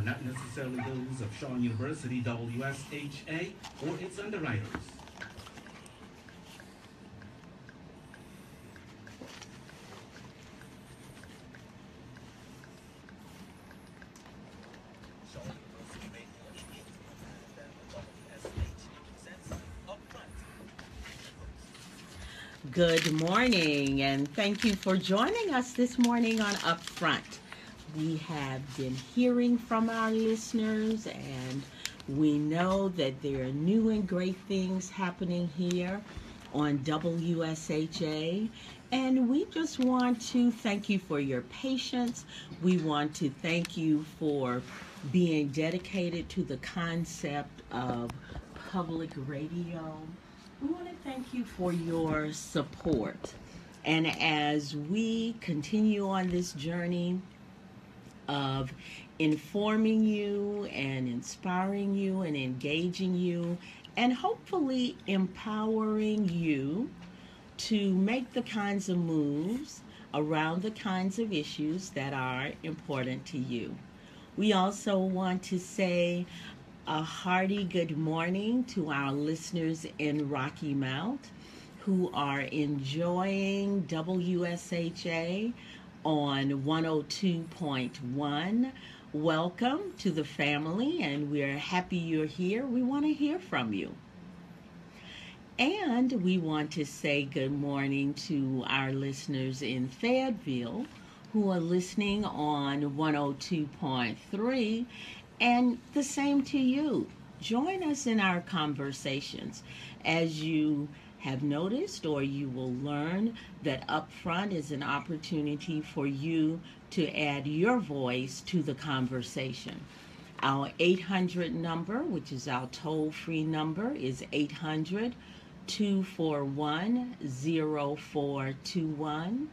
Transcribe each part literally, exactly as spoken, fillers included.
are not necessarily those of Shaw University, W S H A, or its underwriters. Good morning, and thank you for joining us this morning on Upfront. We have been hearing from our listeners, and we know that there are new and great things happening here on W S H A, and we just want to thank you for your patience. We want to thank you for being dedicated to the concept of public radio. We want to thank you for your support. And as we continue on this journey of informing you and inspiring you and engaging you and hopefully empowering you to make the kinds of moves around the kinds of issues that are important to you. We also want to say a hearty good morning to our listeners in Rocky Mount who are enjoying W S H A on one oh two point one. Welcome to the family, and we're happy you're here. We want to hear from you. And we want to say good morning to our listeners in Fayetteville who are listening on one oh two point three. And the same to you. Join us in our conversations. As you have noticed, or you will learn, that Upfront is an opportunity for you to add your voice to the conversation. Our eight hundred number, which is our toll-free number, is eight hundred, two four one, oh four two one,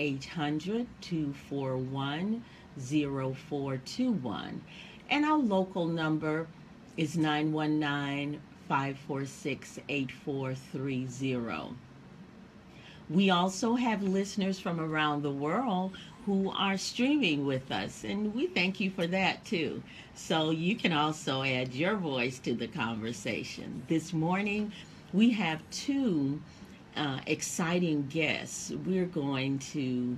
eight hundred, two four one, oh four two one. And our local number is nine one nine, five four six, eight four three zero. We also have listeners from around the world who are streaming with us, and we thank you for that too. So you can also add your voice to the conversation. This morning, we have two uh, exciting guests. We're going to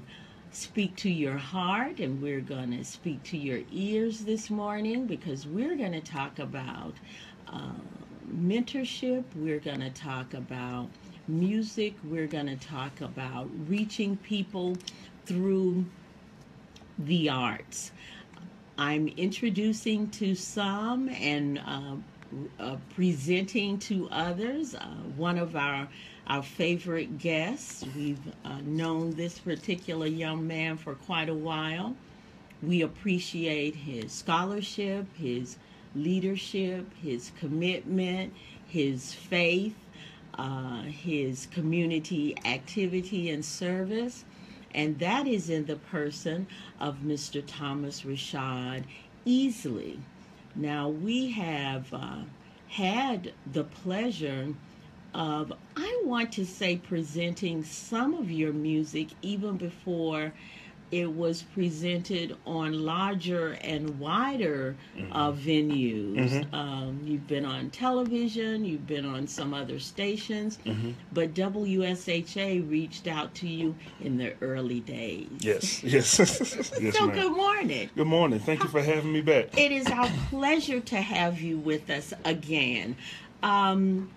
speak to your heart, and we're going to speak to your ears this morning, because we're going to talk about uh, mentorship, we're going to talk about music, we're going to talk about reaching people through the arts. I'm introducing to some and uh, uh, presenting to others uh, one of our Our favorite guests. We've uh, known this particular young man for quite a while. We appreciate his scholarship, his leadership, his commitment, his faith, uh, his community activity and service. And that is in the person of Mister Thomas Rashad Easley. Now, we have uh, had the pleasure of, I want to say, presenting some of your music even before it was presented on larger and wider mm-hmm. uh, venues. Mm-hmm. Um, you've been on television, you've been on some other stations, mm-hmm. but W S H A reached out to you in the early days. Yes, yes. yes so ma'am. Good morning. Good morning. Thank How, you for having me back. It is our pleasure to have you with us again. Um,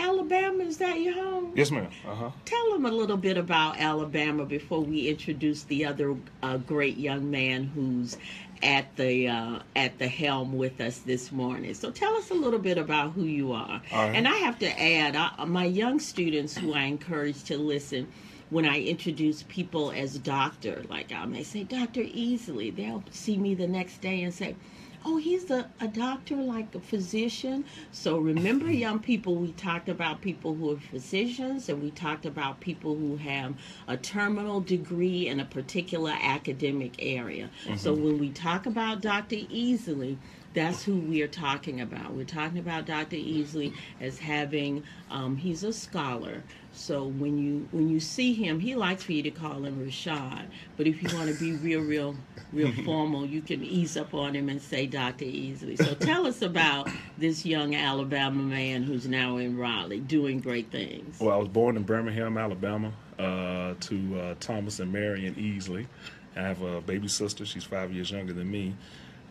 Alabama, is that your home? Yes, ma'am. Uh-huh. Tell them a little bit about Alabama before we introduce the other uh, great young man who's at the uh, at the helm with us this morning. So tell us a little bit about who you are. All right. And I have to add, I, my young students who I encourage to listen, when I introduce people as doctor, like I may say, Doctor Easley, they'll see me the next day and say, oh, he's a, a doctor, like a physician. So remember, young people, we talked about people who are physicians, and we talked about people who have a terminal degree in a particular academic area. Mm-hmm. So when we talk about Doctor Easley, that's who we are talking about. We're talking about Doctor Easley as having, um, he's a scholar. So when you when you see him, he likes for you to call him Rashad. But if you want to be real, real, real formal, you can ease up on him and say Doctor Easley. So tell us about this young Alabama man who's now in Raleigh doing great things. Well, I was born in Birmingham, Alabama, uh, to uh, Thomas and Marion Easley. I have a baby sister. She's five years younger than me.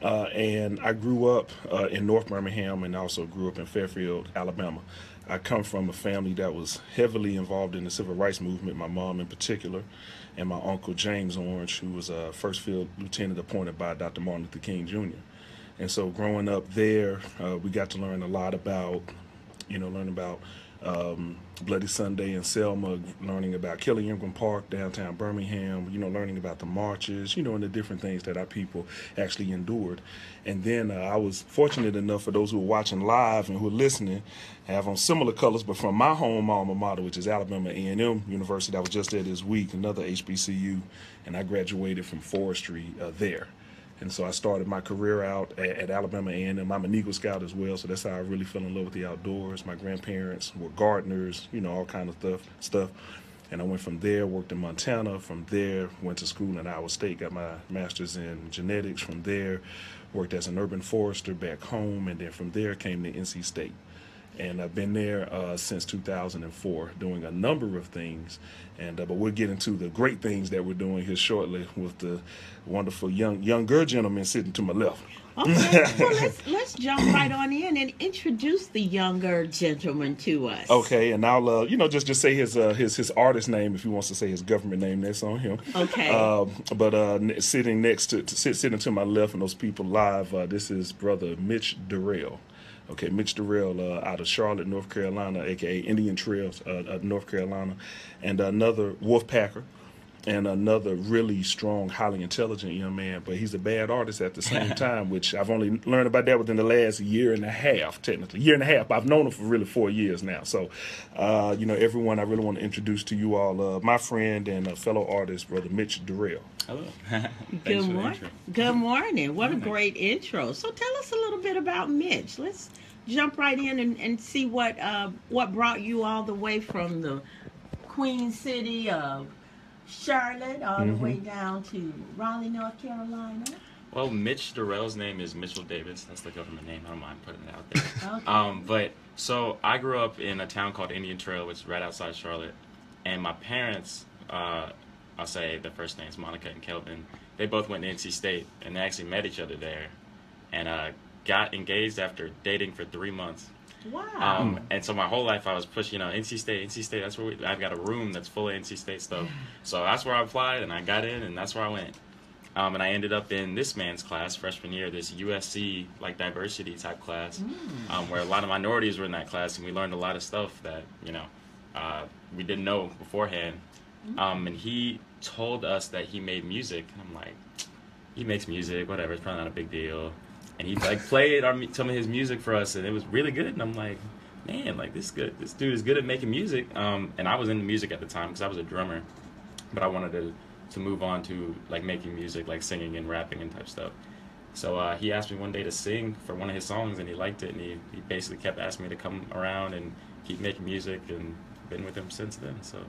Uh, and I grew up uh, in North Birmingham and also grew up in Fairfield, Alabama. I come from a family that was heavily involved in the civil rights movement, my mom in particular, and my uncle James Orange, who was a first field lieutenant appointed by Doctor Martin Luther King, Junior And so growing up there, uh, we got to learn a lot about, you know, learn about um, Bloody Sunday in Selma, learning about Kelly Ingram Park, downtown Birmingham, you know, learning about the marches, you know, and the different things that our people actually endured. And then uh, I was fortunate enough, for those who are watching live and who are listening, have on similar colors, but from my home alma mater, which is Alabama A and M University. I was just there this week, another H B C U, and I graduated from forestry uh, there. And so I started my career out at, at Alabama A and M. I'm an Eagle Scout as well, so that's how I really fell in love with the outdoors. My grandparents were gardeners, you know, all kind of stuff. stuff. And I went from there, worked in Montana. From there, went to school in Iowa State, got my master's in genetics. From there, worked as an urban forester back home. And then from there came to N C State. And I've been there uh, since two thousand four doing a number of things. And uh, but we'll get into the great things that we're doing here shortly with the wonderful young younger gentleman sitting to my left. Okay, well, let's, let's jump right on in and introduce the younger gentleman to us. Okay, and I'll, uh, you know, just, just say his, uh, his his artist name if he wants to say his government name. That's on him. Okay. Uh, but uh, sitting next to, to sit, sitting to my left and those people live, uh, this is Brother Mitch Darrell. Okay, Mitch Darrell uh, out of Charlotte, North Carolina, a k a. Indian Trails, uh, North Carolina, and another Wolfpacker, and another really strong, highly intelligent young man, but he's a bad artist at the same time, which I've only learned about that within the last year and a half, technically. Year and a half. I've known him for really four years now. So, uh, you know, everyone, I really want to introduce to you all uh, my friend and a fellow artist, Brother Mitch Darrell. Hello. Good morning. Good morning. What a great intro. So tell us a little bit about Mitch. Let's jump right in and, and see what, uh, what brought you all the way from the Queen City of Charlotte, all mm-hmm. the way down to Raleigh, North Carolina. Well, Mitch Darrell's name is Mitchell Davis. That's the government name. I don't mind putting it out there. Okay. Um, but so I grew up in a town called Indian Trail, which is right outside Charlotte. And my parents, uh, I'll say the first names, Monica and Kelvin, they both went to N C State, and they actually met each other there, and uh, got engaged after dating for three months. Wow. Um, and so my whole life I was pushing, you know, N C State, N C State, that's where we, I've got a room that's full of N C State stuff. So that's where I applied and I got in and that's where I went. Um, and I ended up in this man's class freshman year, this U S C, like diversity type class, mm. um, where a lot of minorities were in that class and we learned a lot of stuff that, you know, uh, we didn't know beforehand. Mm. Um, and he told us that he made music. And I'm like, he makes music, whatever, it's probably not a big deal. And he like played our, some of his music for us, and it was really good. And I'm like, man, like this good. This dude is good at making music. Um, and I was into music at the time because I was a drummer, but I wanted to to move on to like making music, like singing and rapping and type stuff. So uh, he asked me one day to sing for one of his songs, and he liked it, and he he basically kept asking me to come around and keep making music, and been with him since then. So.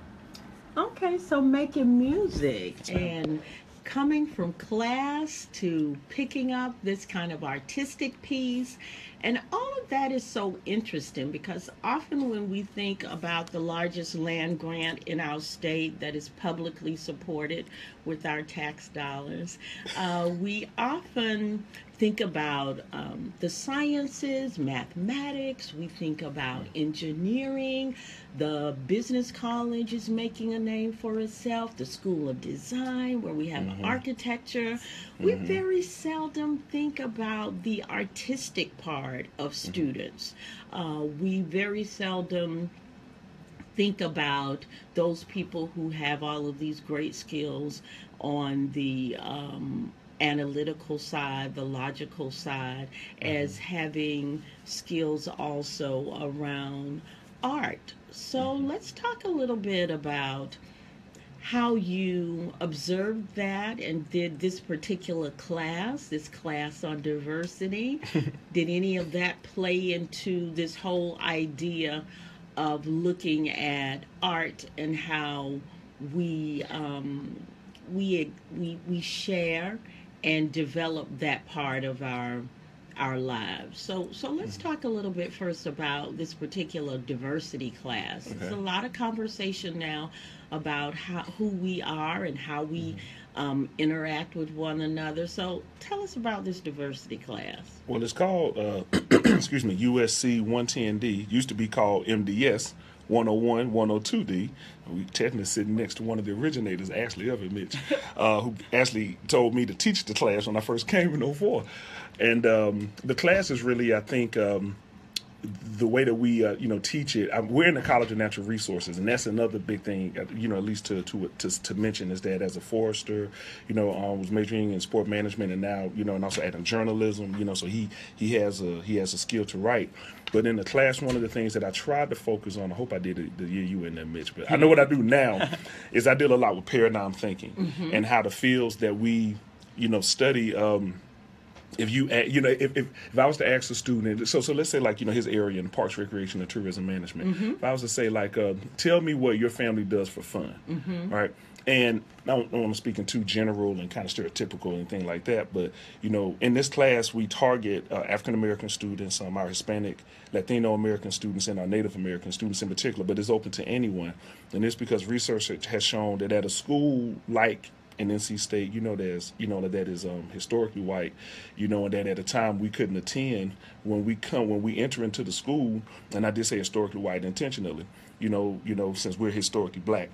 Okay, so making music and. Coming from class to picking up this kind of artistic piece, and all of that is so interesting because often when we think about the largest land grant in our state that is publicly supported with our tax dollars, uh, we often think about um, the sciences, mathematics, we think about engineering, the business college is making a name for itself, the School of Design, where we have mm-hmm. architecture. Mm-hmm. We very seldom think about the artistic part of mm-hmm. students. Uh, we very seldom think about those people who have all of these great skills on the um, analytical side, the logical side, as mm-hmm. having skills also around art. So mm-hmm. let's talk a little bit about how you observed that and did this particular class, this class on diversity, did any of that play into this whole idea of looking at art and how we um, we we we share and develop that part of our our lives? So so let's talk a little bit first about this particular diversity class. Okay. There's a lot of conversation now about how, who we are and how we um, interact with one another. So tell us about this diversity class. Well, it's called, uh, excuse me, U S C one ten D, used to be called M D S. one oh one, one oh two D. We technically sitting next to one of the originators, Ashley of it, Mitch, uh, who actually told me to teach the class when I first came in oh four. And um, the class is really, I think, um, the way that we, uh, you know, teach it. I'm, we're in the College of Natural Resources, and that's another big thing, you know, at least to to to, to mention, is that as a forester, you know, I um, was majoring in sport management, and now, you know, and also adding journalism, you know, so he he has a he has a skill to write. But in the class, one of the things that I tried to focus on, I hope I did it the year you were in there, Mitch, but I know what I do now is I deal a lot with paradigm thinking, mm-hmm. and how the fields that we, you know, study, um, if you, you know, if, if, if I was to ask a student, so so let's say, like, you know, his area in parks, recreation, and tourism management, mm-hmm. if I was to say, like, uh, tell me what your family does for fun, mm-hmm. right? And I don't, I don't want to speak in too general and kind of stereotypical and thing like that, but, you know, in this class, we target uh, African-American students, um, our Hispanic, Latino-American students, and our Native American students in particular, but it's open to anyone. And it's because research has shown that at a school like in N C State, you know, there's, you know, that is um, historically white, you know, and that at a time we couldn't attend, when we come, when we enter into the school, and I did say historically white intentionally, you know, you know, since we're historically black,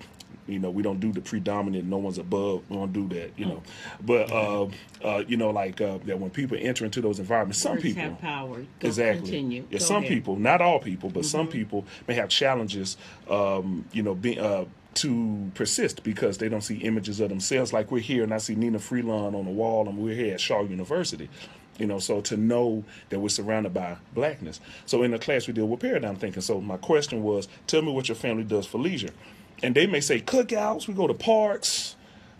you know, we don't do the predominant, no one's above, we don't do that, you know. But, uh, uh, you know, like uh, that when people enter into those environments, some people have power. Go exactly. Continue. Yeah, Go some ahead. people, not all people, but mm-hmm. some people may have challenges, um, you know, being, uh, to persist because they don't see images of themselves. Like we're here and I see Nina Freelon on the wall and we're here at Shaw University. You know, so to know that we're surrounded by blackness. So in the class we deal with paradigm thinking. So my question was, tell me what your family does for leisure. And they may say cookouts, we go to parks,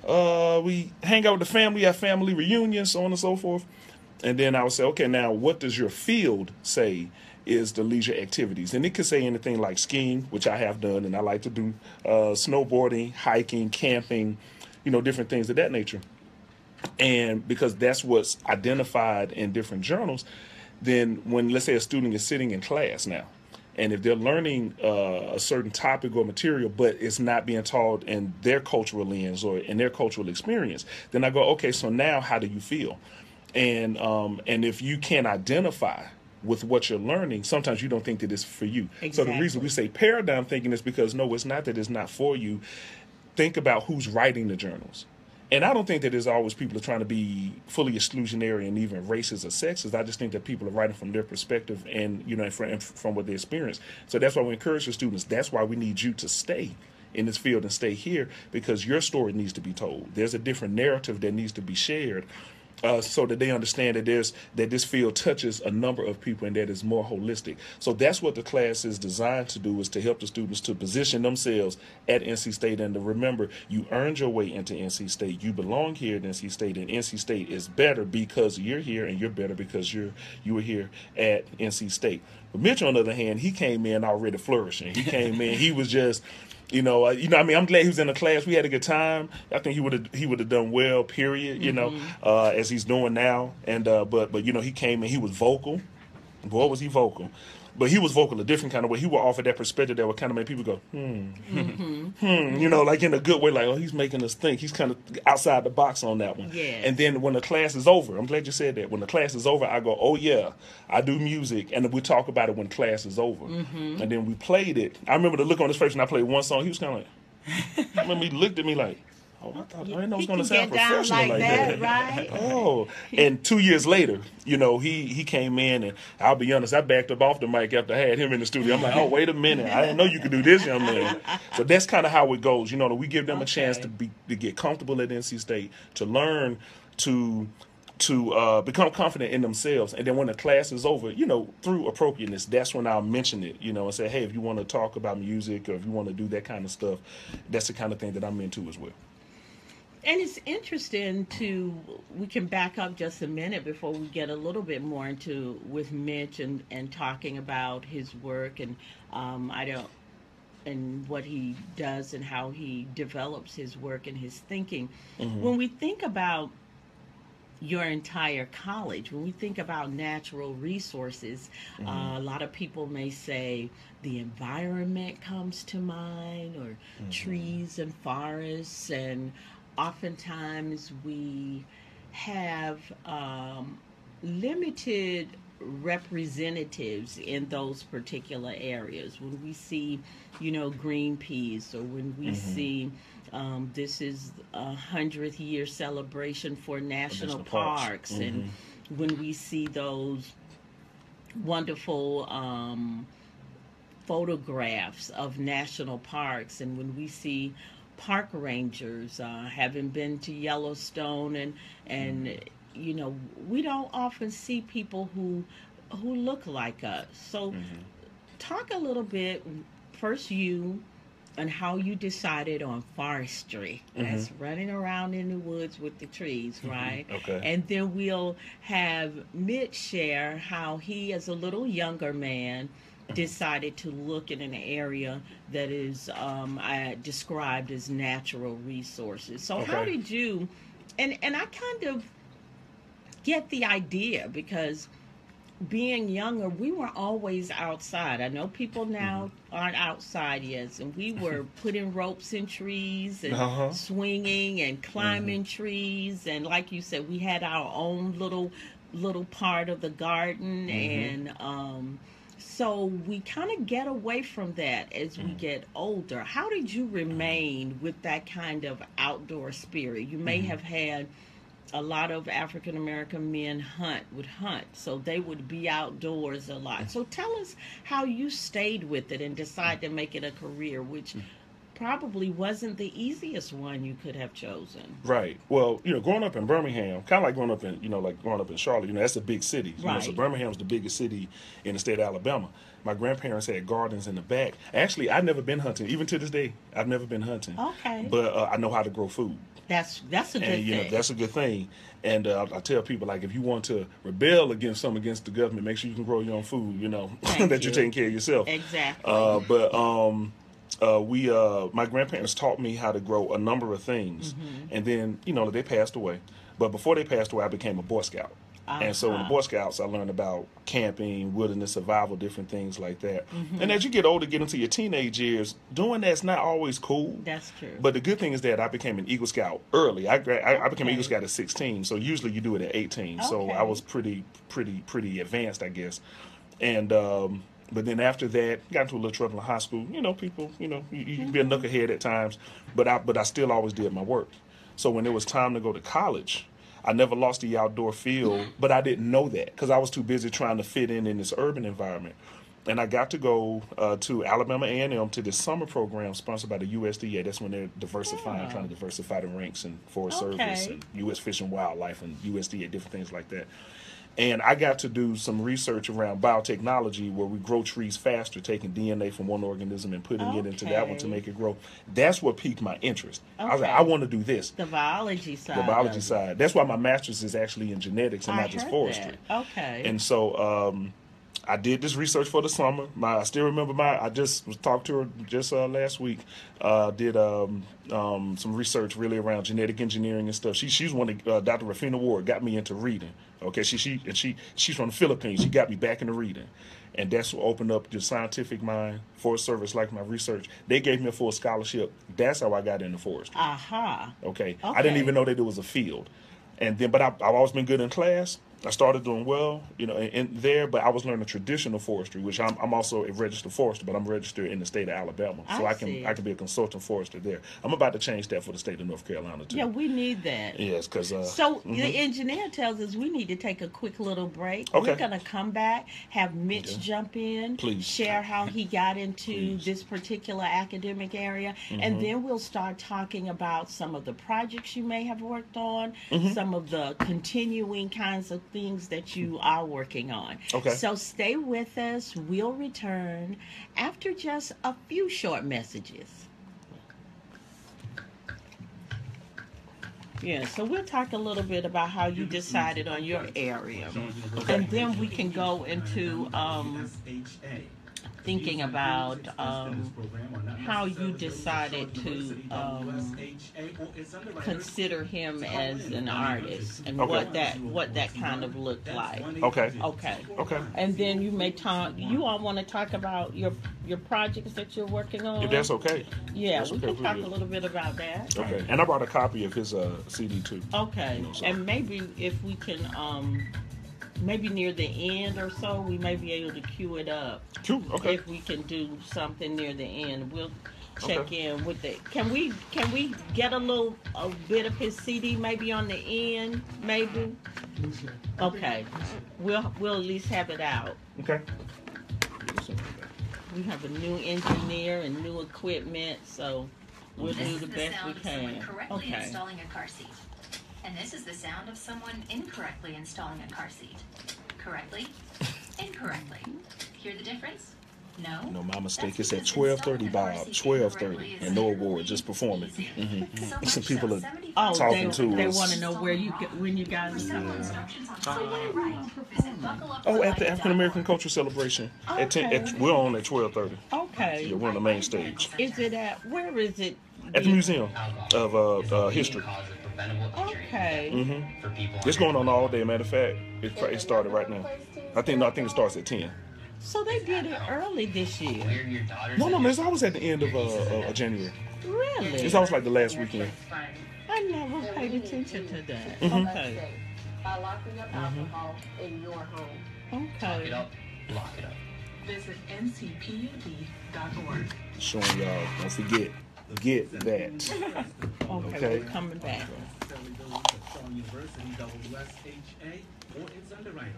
uh, we hang out with the family, have family reunions, so on and so forth. And then I would say, okay, now what does your field say is the leisure activities? And it could say anything like skiing, which I have done, and I like to do, uh, snowboarding, hiking, camping, you know, different things of that nature. And because that's what's identified in different journals, then when, let's say, a student is sitting in class now, and if they're learning uh, a certain topic or material, but it's not being taught in their cultural lens or in their cultural experience, then I go, okay, so now how do you feel? And um, and if you can't identify with what you're learning, sometimes you don't think that it's for you. Exactly. So the reason we say paradigm thinking is because, no, it's not that it's not for you. Think about who's writing the journals. And I don't think that there's always people are trying to be fully exclusionary and even racist or sexist. I just think that people are writing from their perspective and, you know, from, from what they experience. So that's why we encourage the students. That's why we need you to stay in this field and stay here, because your story needs to be told. There's a different narrative that needs to be shared, uh, so that they understand that there's that this field touches a number of people and that is more holistic. So that's what the class is designed to do, is to help the students to position themselves at N C State and to remember you earned your way into N C State. You belong here at N C State, and N C State is better because you're here, and you're better because you're you were here at N C State. But Mitch, on the other hand, he came in already flourishing. He came in, he was just, you know, uh, you know, I mean, I'm glad he was in the class. We had a good time. I think he would have, he would have done well, period, you mm-hmm. know, uh, as he's doing now. And, uh, but, but, you know, he came and he was vocal. Boy, was he vocal. But he was vocal a different kind of way. He would offer that perspective that would kind of make people go, hmm, mm-hmm. hmm, you know, like in a good way, like, oh, he's making us think. He's kind of outside the box on that one. Yeah. And then when the class is over, I'm glad you said that. When the class is over, I go, oh, yeah, I do music. And we talk about it when class is over. Mm-hmm. And then we played it. I remember the look on his face when I played one song. He was kind of like, I remember he looked at me like, oh, I thought I didn't know it was going to sound professional like, like that. that. Right? Oh, and two years later, you know, he he came in, and I'll be honest, I backed up off the mic after I had him in the studio. I'm like, oh, wait a minute, I didn't know you could do this, young man. So that's kind of how it goes. You know, we give them okay. a chance to be to get comfortable at N C State, to learn, to to uh, become confident in themselves. And then when the class is over, you know, through appropriateness, that's when I'll mention it, you know, and say, hey, if you want to talk about music or if you want to do that kind of stuff, that's the kind of thing that I'm into as well. And it's interesting to, we can back up just a minute before we get a little bit more into with Mitch and, and talking about his work and um, I don't, and what he does and how he develops his work and his thinking. Mm-hmm. When we think about your entire college, when we think about natural resources, mm-hmm. uh, a lot of people may say the environment comes to mind, or mm-hmm. trees and forests, and oftentimes we have um, limited representatives in those particular areas. When we see, you know, Greenpeace, or when we mm-hmm. see um, this is a hundredth year celebration for national, national parks, parks. Mm-hmm. and when we see those wonderful um, photographs of national parks, and when we see park rangers uh, having been to Yellowstone, and and mm-hmm. you know, we don't often see people who who look like us. So mm-hmm. talk a little bit first you and how you decided on forestry. Mm-hmm. That's running around in the woods with the trees, mm-hmm. right? Okay. And then we'll have Mitch share how he, as a little younger man, mm-hmm. decided to look in an area that is um, I described as natural resources. So okay. how did you, and, and I kind of get the idea, because being younger, we were always outside. I know people now mm-hmm. aren't outside yet, and we were putting ropes in trees and uh-huh. swinging and climbing mm-hmm. trees, and like you said, we had our own little little part of the garden, mm-hmm. and um, so we kind of get away from that as mm-hmm. we get older. How did you remain mm-hmm. with that kind of outdoor spirit? You may mm-hmm. have had a lot of African American men hunt would hunt, so they would be outdoors a lot. So tell us how you stayed with it and decided to make it a career, which probably wasn't the easiest one you could have chosen. Right. Well, you know, growing up in Birmingham, kind of like growing up in, you know, like growing up in Charlotte, you know, that's a big city. You right. know, so Birmingham's the biggest city in the state of Alabama. My grandparents had gardens in the back. Actually, I've never been hunting. Even to this day, I've never been hunting. Okay. But uh, I know how to grow food. That's that's a good and, you know, thing. That's a good thing. And uh, I, I tell people, like, if you want to rebel against something against the government, make sure you can grow your own food, you know, that you. you're taking care of yourself. Exactly. Uh, but um, uh, we, uh, my grandparents taught me how to grow a number of things. Mm-hmm. And then, you know, they passed away. But before they passed away, I became a Boy Scout. Uh-huh. And so in the Boy Scouts, I learned about camping, wilderness survival, different things like that. Mm-hmm. And as you get older, get into your teenage years, doing that's not always cool. That's true. But the good thing is that I became an Eagle Scout early. I gra- okay. I became an Eagle Scout at sixteen, so usually you do it at eighteen. Okay. So I was pretty, pretty, pretty advanced, I guess. And um, but then after that, got into a little trouble in high school. You know, people, you know, you, you mm-hmm. be a knucklehead at times, but I but I still always did my work. So when it was time to go to college, I never lost the outdoor feel, but I didn't know that because I was too busy trying to fit in in this urban environment. And I got to go uh, to Alabama A and M to this summer program sponsored by the U S D A. That's when they're diversifying, yeah. trying to diversify the ranks and Forest okay. Service and U S Fish and Wildlife and U S D A, different things like that. And I got to do some research around biotechnology where we grow trees faster, taking D N A from one organism and putting okay. it into that one to make it grow. That's what piqued my interest. Okay. I was like, I want to do this. The biology side. The biology side. That's why my master's is actually in genetics and I not just forestry. That. Okay. And so um, I did this research for the summer. My, I still remember my, I just was talked to her just uh, last week, uh, did um, um, some research really around genetic engineering and stuff. She, she's one of, uh, Doctor Rafina Ward got me into reading. Okay, she she and she she's from the Philippines. She got me back into reading, and that's what opened up the scientific mind. Forest Service liked my research. They gave me a full scholarship. That's how I got into forestry. Aha. Uh-huh. Okay. okay. I didn't even know that it was a field, and then but I, I've always been good in class. I started doing well, you know, in, in there, but I was learning traditional forestry, which I'm, I'm also a registered forester, but I'm registered in the state of Alabama, so I, I can I can be a consultant forester there. I'm about to change that for the state of North Carolina too. Yeah, we need that. Yes, because uh, so mm-hmm. the engineer tells us we need to take a quick little break. Okay. We're gonna come back, have Mitch okay. jump in, please share how he got into please. this particular academic area, mm-hmm. and then we'll start talking about some of the projects you may have worked on, mm-hmm. some of the continuing kinds of things that you are working on. Okay. So stay with us. We'll return after just a few short messages. Yeah, so we'll talk a little bit about how you decided on your area. Okay. And then we can go into um, thinking about um, how you decided to um, consider him as an artist and okay. what that what that kind of looked like. Okay. Okay. Okay. And then you may talk. You all want to talk about your your projects that you're working on. If that's okay. Yeah, that's we okay, can talk a little bit about that. Okay. And I brought a copy of his uh, C D too. Okay. You know, so. And maybe if we can. Um, Maybe near the end or so, we may be able to queue it up. Cool. Okay. If we can do something near the end, we'll check okay. in with it. Can we can we get a little a bit of his C D maybe on the end? Maybe. Okay. We'll we'll at least have it out. Okay. We have a new engineer and new equipment, so we'll this do the, the best we can. Correctly okay. installing a car seat. And this is the sound of someone incorrectly installing a car seat. Correctly? Incorrectly. Hear the difference? No? No, my mistake. That's it's at twelve thirty, Bob. twelve thirty. And no award, just performing. Mm-hmm, mm-hmm. So some people are oh, talking they, to they us. They want to know where you, when you guys are. Yeah. Uh, oh, at the African-American Culture Celebration. Okay. At ten, at, we're on at twelve thirty. Okay. Yeah, we're on the main stage. Is it at, where is it? At the Museum of uh, uh, History. Okay. Mm-hmm. It's going on all day. Matter of fact, it, it started right now. I think no, I think it starts at ten. So they did it early this year. No, no, man, it's always at the end of uh, uh, January. Really? It's always like the last weekend. I never paid attention to that. Mm-hmm. Okay. By locking up alcohol in your home. Okay. Lock it up. Lock it up. Visit N C P U D dot org. Showing y'all. Don't forget. Get that. okay, okay, we're coming back. Shaw University, W S H A, or its underwriters.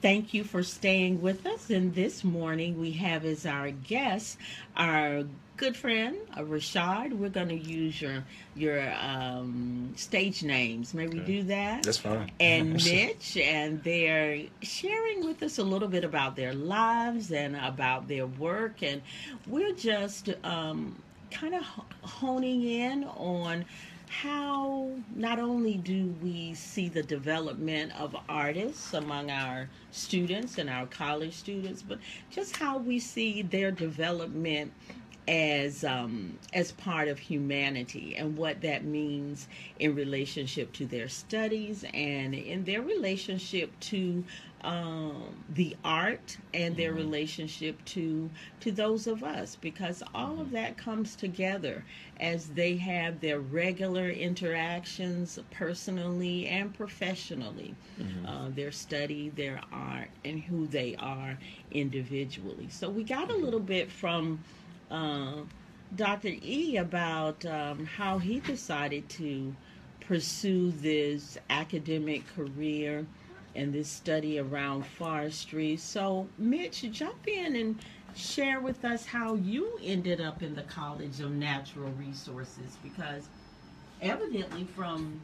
Thank you for staying with us. And this morning we have as our guest our good friend Rashad. We're going to use your your um, stage names. May we okay. do that? That's fine. And Mitch, and they're sharing with us a little bit about their lives and about their work. And we're just um, kind of honing in on how not only do we see the development of artists among our students and our college students, but just how we see their development as um, as part of humanity and what that means in relationship to their studies and in their relationship to um, the art and their mm-hmm. relationship to to those of us, because all mm-hmm. of that comes together as they have their regular interactions personally and professionally, mm-hmm. uh, their study, their art, and who they are individually. So we got a little bit from Uh, Doctor E about um, how he decided to pursue this academic career and this study around forestry. So, Mitch, jump in and share with us how you ended up in the College of Natural Resources, because evidently from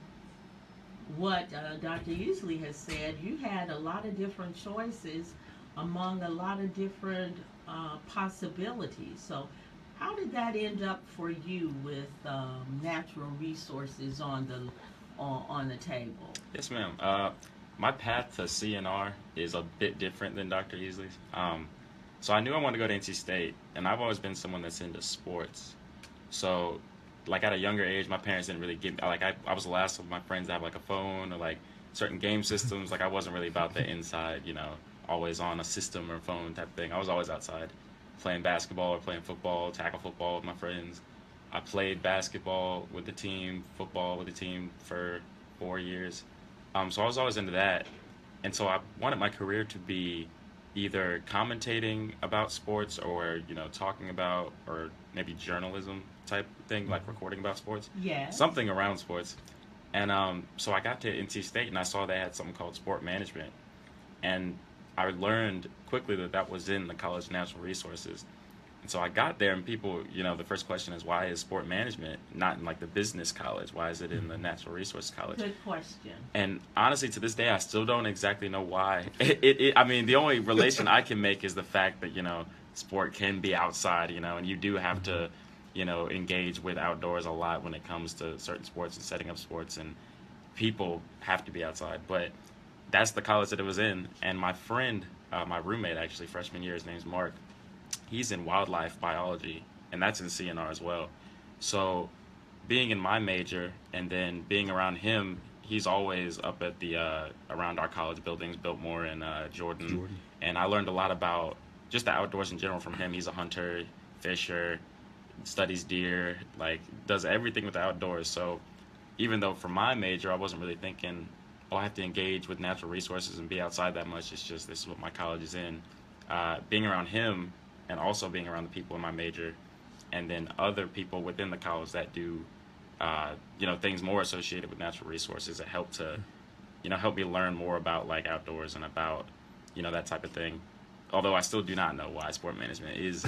what uh, Doctor Easley has said, you had a lot of different choices among a lot of different Uh, possibilities. So how did that end up for you with um, natural resources on the on, on the table? Yes, ma'am. Uh, my path to C N R is a bit different than Doctor Easley's. Um, so I knew I wanted to go to N C State, and I've always been someone that's into sports. So like at a younger age, my parents didn't really give me, like I, I was the last of my friends to have like a phone or like certain game systems. Like I wasn't really about the inside, you know, always on a system or phone type thing. I was always outside playing basketball or playing football, tackle football with my friends. I played basketball with the team, football with the team for four years. Um, so I was always into that. And so I wanted my career to be either commentating about sports or, you know, talking about, or maybe journalism type thing, like recording about sports. Yeah. Something around sports. And um, so I got to N C State and I saw they had something called sport management. And I learned quickly that that was in the College Natural Resources. And so I got there and people, you know, the first question is, why is sport management not in like the business college? Why is it in the natural resource college? Good question. And honestly, to this day, I still don't exactly know why. It, it, it, I mean, the only relation I can make is the fact that, you know, sport can be outside, you know, and you do have to, you know, engage with outdoors a lot when it comes to certain sports and setting up sports, and people have to be outside. But that's the college that it was in. And my friend, uh, my roommate, actually, freshman year, his name's Mark. He's in wildlife biology, and that's in C N R as well. So being in my major and then being around him, he's always up at the, uh, around our college buildings, Biltmore and uh, Jordan. Jordan. And I learned a lot about just the outdoors in general from him. He's a hunter, fisher, studies deer, like does everything with the outdoors. So even though for my major, I wasn't really thinking, oh, I have to engage with natural resources and be outside that much. It's just, this is what my college is in. Uh, being around him and also being around the people in my major and then other people within the college that do, uh, you know, things more associated with natural resources, that help to, you know, help me learn more about like outdoors and about, you know, that type of thing. Although I still do not know why sport management is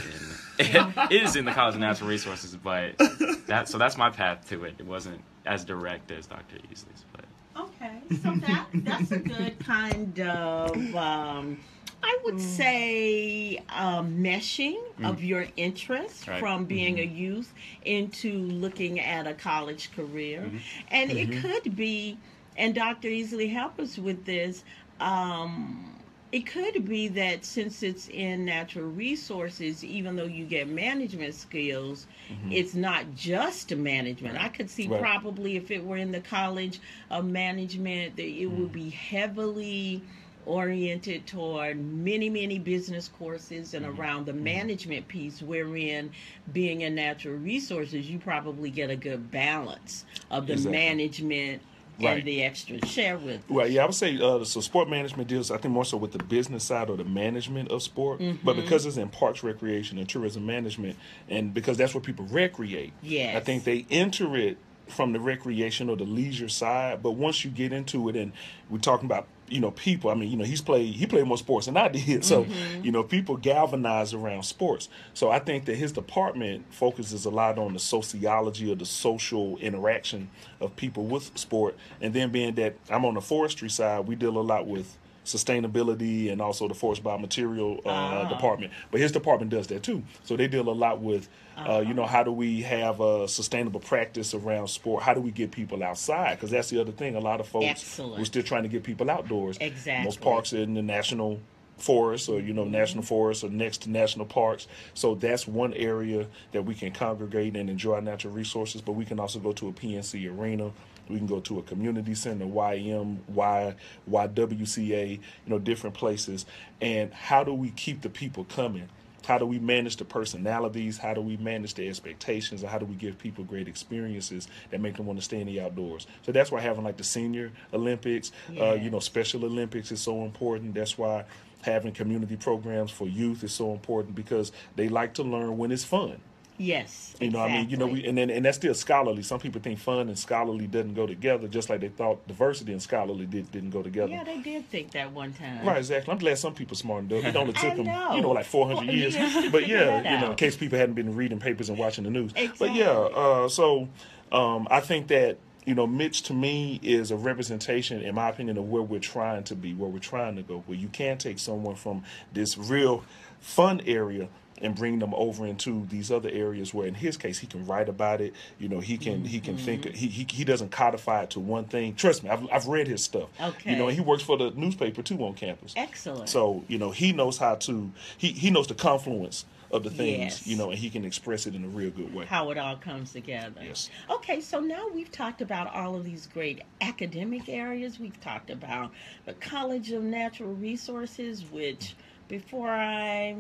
in is in the College of Natural Resources, but that so that's my path to it. It wasn't as direct as Doctor Easley's, but okay. So that that's a good kind of um, I would say uh, meshing mm-hmm. of your interests right. from being mm-hmm. a youth into looking at a college career, mm-hmm. and mm-hmm. it could be. And Doctor Easley, help us with this. Um, It could be that since it's in natural resources, even though you get management skills, mm-hmm. it's not just management. Right. I could see right. probably if it were in the College of Management, that it mm. would be heavily oriented toward many, many business courses and mm-hmm. around the mm-hmm. management piece, wherein being in natural resources, you probably get a good balance of the exactly. management right. and the extra share with us. Right, yeah, I would say, uh, so sport management deals, I think, more so with the business side or the management of sport. Mm-hmm. But because it's in parks, recreation, and tourism management, and because that's where people recreate, yes. I think they enter it from the recreation or the leisure side. But once you get into it, and we're talking about, you know, people, I mean, you know, he's played, he played more sports than I did. So, mm-hmm. you know, people galvanize around sports. So I think that his department focuses a lot on the sociology or the social interaction of people with sport. And then being that I'm on the forestry side, we deal a lot with sustainability and also the forest biomaterial uh, uh-huh. department. But his department does that too. So they deal a lot with, uh-huh. uh, you know, how do we have a sustainable practice around sport? How do we get people outside? Because that's the other thing. A lot of folks, Excellent. We're still trying to get people outdoors. Exactly. Most parks are in the national forests or, you know, mm-hmm. national forests or next to national parks. So that's one area that we can congregate and enjoy our natural resources. But we can also go to a P N C arena. We can go to a community center, Y M, Y, Y W C A, you know, different places. And how do we keep the people coming? How do we manage the personalities? How do we manage the expectations? And how do we give people great experiences that make them want to stay in the outdoors? So that's why having like the senior Olympics, yeah. uh, you know, Special Olympics is so important. That's why having community programs for youth is so important, because they like to learn when it's fun. Yes, you know, exactly. I mean, you know, we, and then, and that's still scholarly. Some people think fun and scholarly doesn't go together, just like they thought diversity and scholarly did, didn't go together. Yeah, they did think that one time. Right, exactly. I'm glad some people smartened up. It only took them, know. you know, like four hundred years. But yeah, you know, in case people hadn't been reading papers and watching the news. Exactly. But yeah, uh, so um, I think that, you know, Mitch to me is a representation, in my opinion, of where we're trying to be, where we're trying to go, where you can take someone from this real fun area and bring them over into these other areas where, in his case, he can write about it. You know, he can he can mm-hmm. think. He, he he doesn't codify it to one thing. Trust me, I've I've read his stuff. Okay. You know, and he works for the newspaper too on campus. Excellent. So you know, he knows how to. He he knows the confluence of the things, yes. you know, and he can express it in a real good way. How it all comes together. Yes. Okay, so now we've talked about all of these great academic areas. We've talked about the College of Natural Resources, which before I.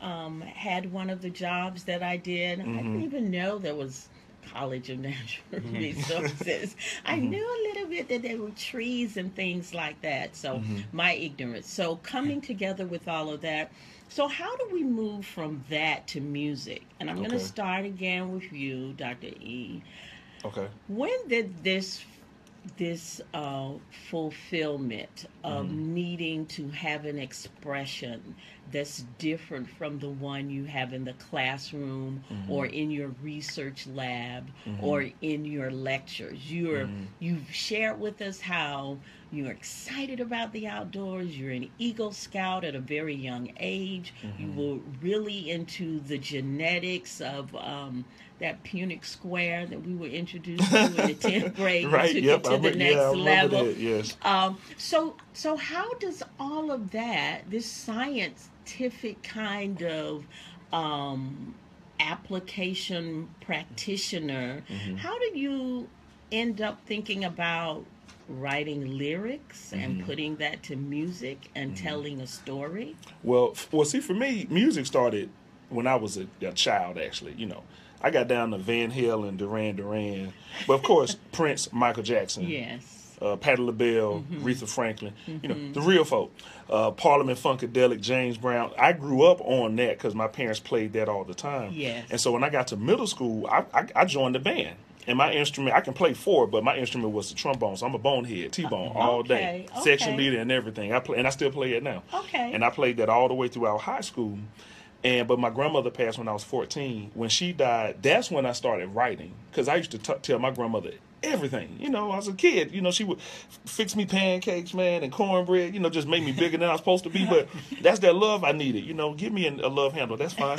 Um, had one of the jobs that I did. Mm-hmm. I didn't even know there was College of Natural Resources. Mm-hmm. I knew a little bit that there were trees and things like that. So mm-hmm. my ignorance. So coming together with all of that. So how do we move from that to music? And I'm going to okay. start again with you, Doctor E. Okay. When did this this uh, fulfillment of mm-hmm. needing to have an expression that's different from the one you have in the classroom mm-hmm. or in your research lab mm-hmm. or in your lectures? You're, mm-hmm. You've shared with us how you're excited about the outdoors. You're an Eagle Scout at a very young age. Mm-hmm. You were really into the genetics of um, that Punic square that we were introduced to in the tenth grade. Right, took yep. it to I the mean, next yeah, I level. That, yes. Um, so, so how does all of that, this science kind of um, application practitioner, mm-hmm. how do you end up thinking about writing lyrics mm-hmm. and putting that to music and mm-hmm. telling a story? Well, well, see, for me, music started when I was a, a child, actually, you know. I got down to Van Halen and Duran Duran, but of course, Prince, Michael Jackson. Yes. Uh, Patti LaBelle, mm-hmm. Aretha Franklin, mm-hmm. you know, the real folk, uh, Parliament Funkadelic, James Brown. I grew up on that because my parents played that all the time. Yes. And so when I got to middle school, I, I, I joined the band. And my instrument, I can play four, but my instrument was the trombone. So I'm a bonehead, T-bone, okay, all day. Okay. Section leader and everything. I play, and I still play it now. Okay. And I played that all the way throughout high school. And but my grandmother passed when I was fourteen. When she died, that's when I started writing, because I used to t- tell my grandmother everything. You know, I was a kid. You know, she would f- fix me pancakes, man, and cornbread. You know, just make me bigger than I was supposed to be. But that's that love I needed. You know, give me an, a love handle. That's fine,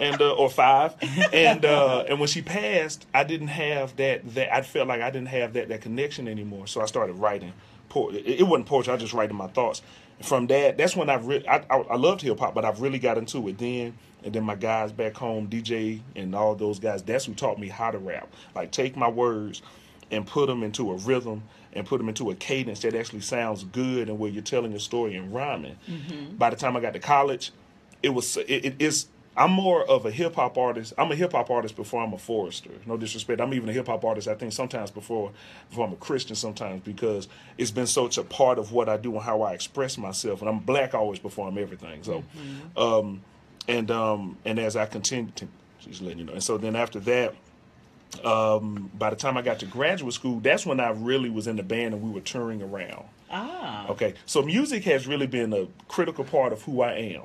and uh, or five. And uh, and when she passed, I didn't have that. That I felt like I didn't have that that connection anymore. So I started writing. Po- it, it wasn't poetry. I was just writing my thoughts. From that, that's when I've re- I, I I loved hip hop, but I've really got into it then. And then my guys back home, D J and all those guys, that's who taught me how to rap. Like take my words and put them into a rhythm and put them into a cadence that actually sounds good and where you're telling a story and rhyming. Mm-hmm. By the time I got to college, it was it, it is. I'm more of a hip hop artist. I'm a hip hop artist before I'm a forester. No disrespect. I'm even a hip hop artist, I think, sometimes before, before I'm a Christian sometimes, because it's been such a part of what I do and how I express myself. And I'm black always before I'm everything. So, mm-hmm. um, and um, and as I continue to, just letting you know. And so then after that, um, by the time I got to graduate school, that's when I really was in the band and we were touring around. Ah. Okay. So music has really been a critical part of who I am.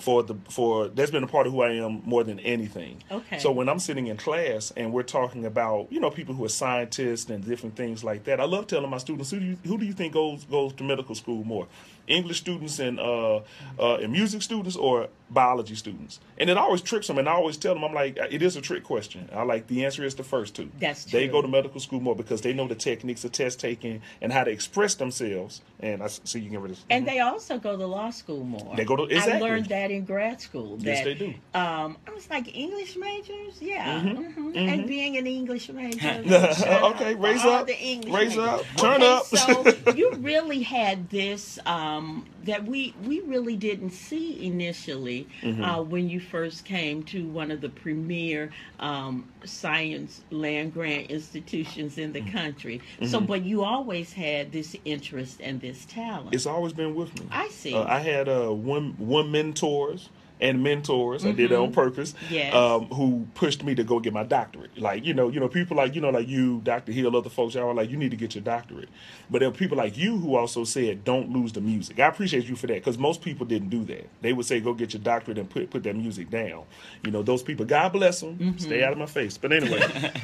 For the for that's been a part of who I am more than anything. Okay. So when I'm sitting in class and we're talking about, you know, people who are scientists and different things like that, I love telling my students, who do you, who do you think goes goes to medical school more, English students and uh, uh, and music students or biology students? And it always tricks them. And I always tell them, I'm like, it is a trick question. I like the answer is the first two. That's true. They go to medical school more because they know the techniques of test taking and how to express themselves. And I see you can read this. And mm-hmm. they also go to law school more. They go to exactly. I learned that in grad school. That, yes, they do. Um, I was like, English majors, yeah, mm-hmm. Mm-hmm. Mm-hmm. and being an English major. Okay, raise up, all the English raise majors. Up, turn okay, up. So you really had this. Um, Um, that we, we really didn't see initially mm-hmm. uh, when you first came to one of the premier um, science land-grant institutions in the mm-hmm. country. Mm-hmm. So, but you always had this interest and this talent. It's always been with me. I see. Uh, I had uh, one, one mentors. and mentors, mm-hmm. I did it on purpose, yes. um, who pushed me to go get my doctorate. Like, you know, you know, people like, you know, like you, Doctor Hill, other folks, y'all were like, you need to get your doctorate. But there were people like you who also said, don't lose the music. I appreciate you for that, because most people didn't do that. They would say, go get your doctorate and put, put that music down. You know, those people, God bless them, mm-hmm. stay out of my face. But anyway,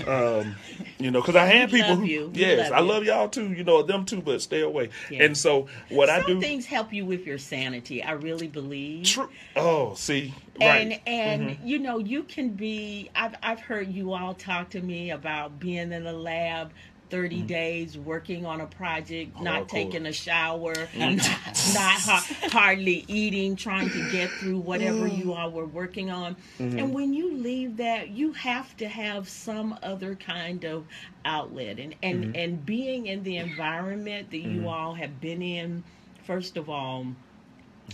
um, you know, because I had people who, you. yes, love I love you. y'all too, you know, them too, but stay away. Yeah. And so what Some I do. Some things help you with your sanity, I really believe. True. Oh, See, right. And, and mm-hmm. you know, you can be, I've, I've heard you all talk to me about being in the lab thirty mm-hmm. days working on a project, oh, not taking a shower, mm-hmm. not, not hard, hardly eating, trying to get through whatever mm-hmm. you all were working on. Mm-hmm. And when you leave that, you have to have some other kind of outlet. And, and, mm-hmm. and being in the environment that mm-hmm. you all have been in, first of all,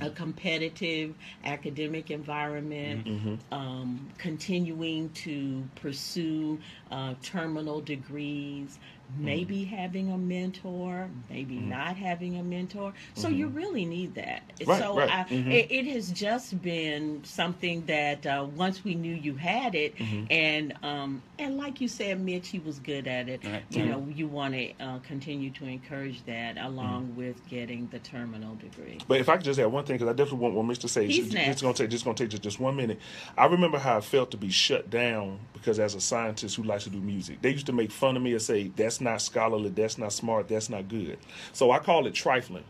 a competitive academic environment, mm-hmm. um, continuing to pursue uh, terminal degrees, maybe mm. having a mentor, maybe mm. not having a mentor. So mm-hmm. you really need that. Right, so right. I, mm-hmm. it, it has just been something that uh, once we knew you had it, mm-hmm. and um, and like you said, Mitch, he was good at it. Right. You mm-hmm. know, you want to uh, continue to encourage that along mm-hmm. with getting the terminal degree. But if I could just add one thing, because I definitely want what Mitch to say. He's next. It's going to take just going to take just, just one minute. I remember how I felt to be shut down because as a scientist who likes to do music, they used to make fun of me and say that's not scholarly, that's not smart, that's not good. So I call it trifling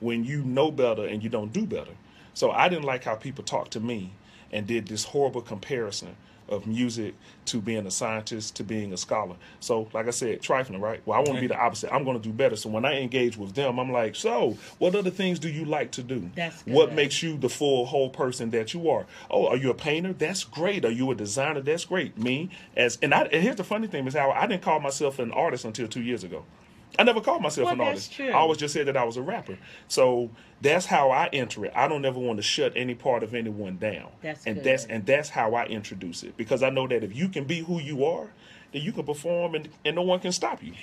when you know better and you don't do better. So I didn't like how people talked to me and did this horrible comparison of music to being a scientist to being a scholar. So like I said, trifling, right? Well, I want to be the opposite. I'm going to do better. So when I engage with them, I'm like, so what other things do you like to do? That's good. What makes you the full whole person that you are? Oh, are you a painter? That's great. Are you a designer? That's great. Me as and I and here's the funny thing is how I didn't call myself an artist until two years ago. I never called myself well, an artist. True. I always just said that I was a rapper. So that's how I enter it. I don't ever want to shut any part of anyone down. That's and good. that's and that's how I introduce it. Because I know that if you can be who you are, then you can perform and, and no one can stop you.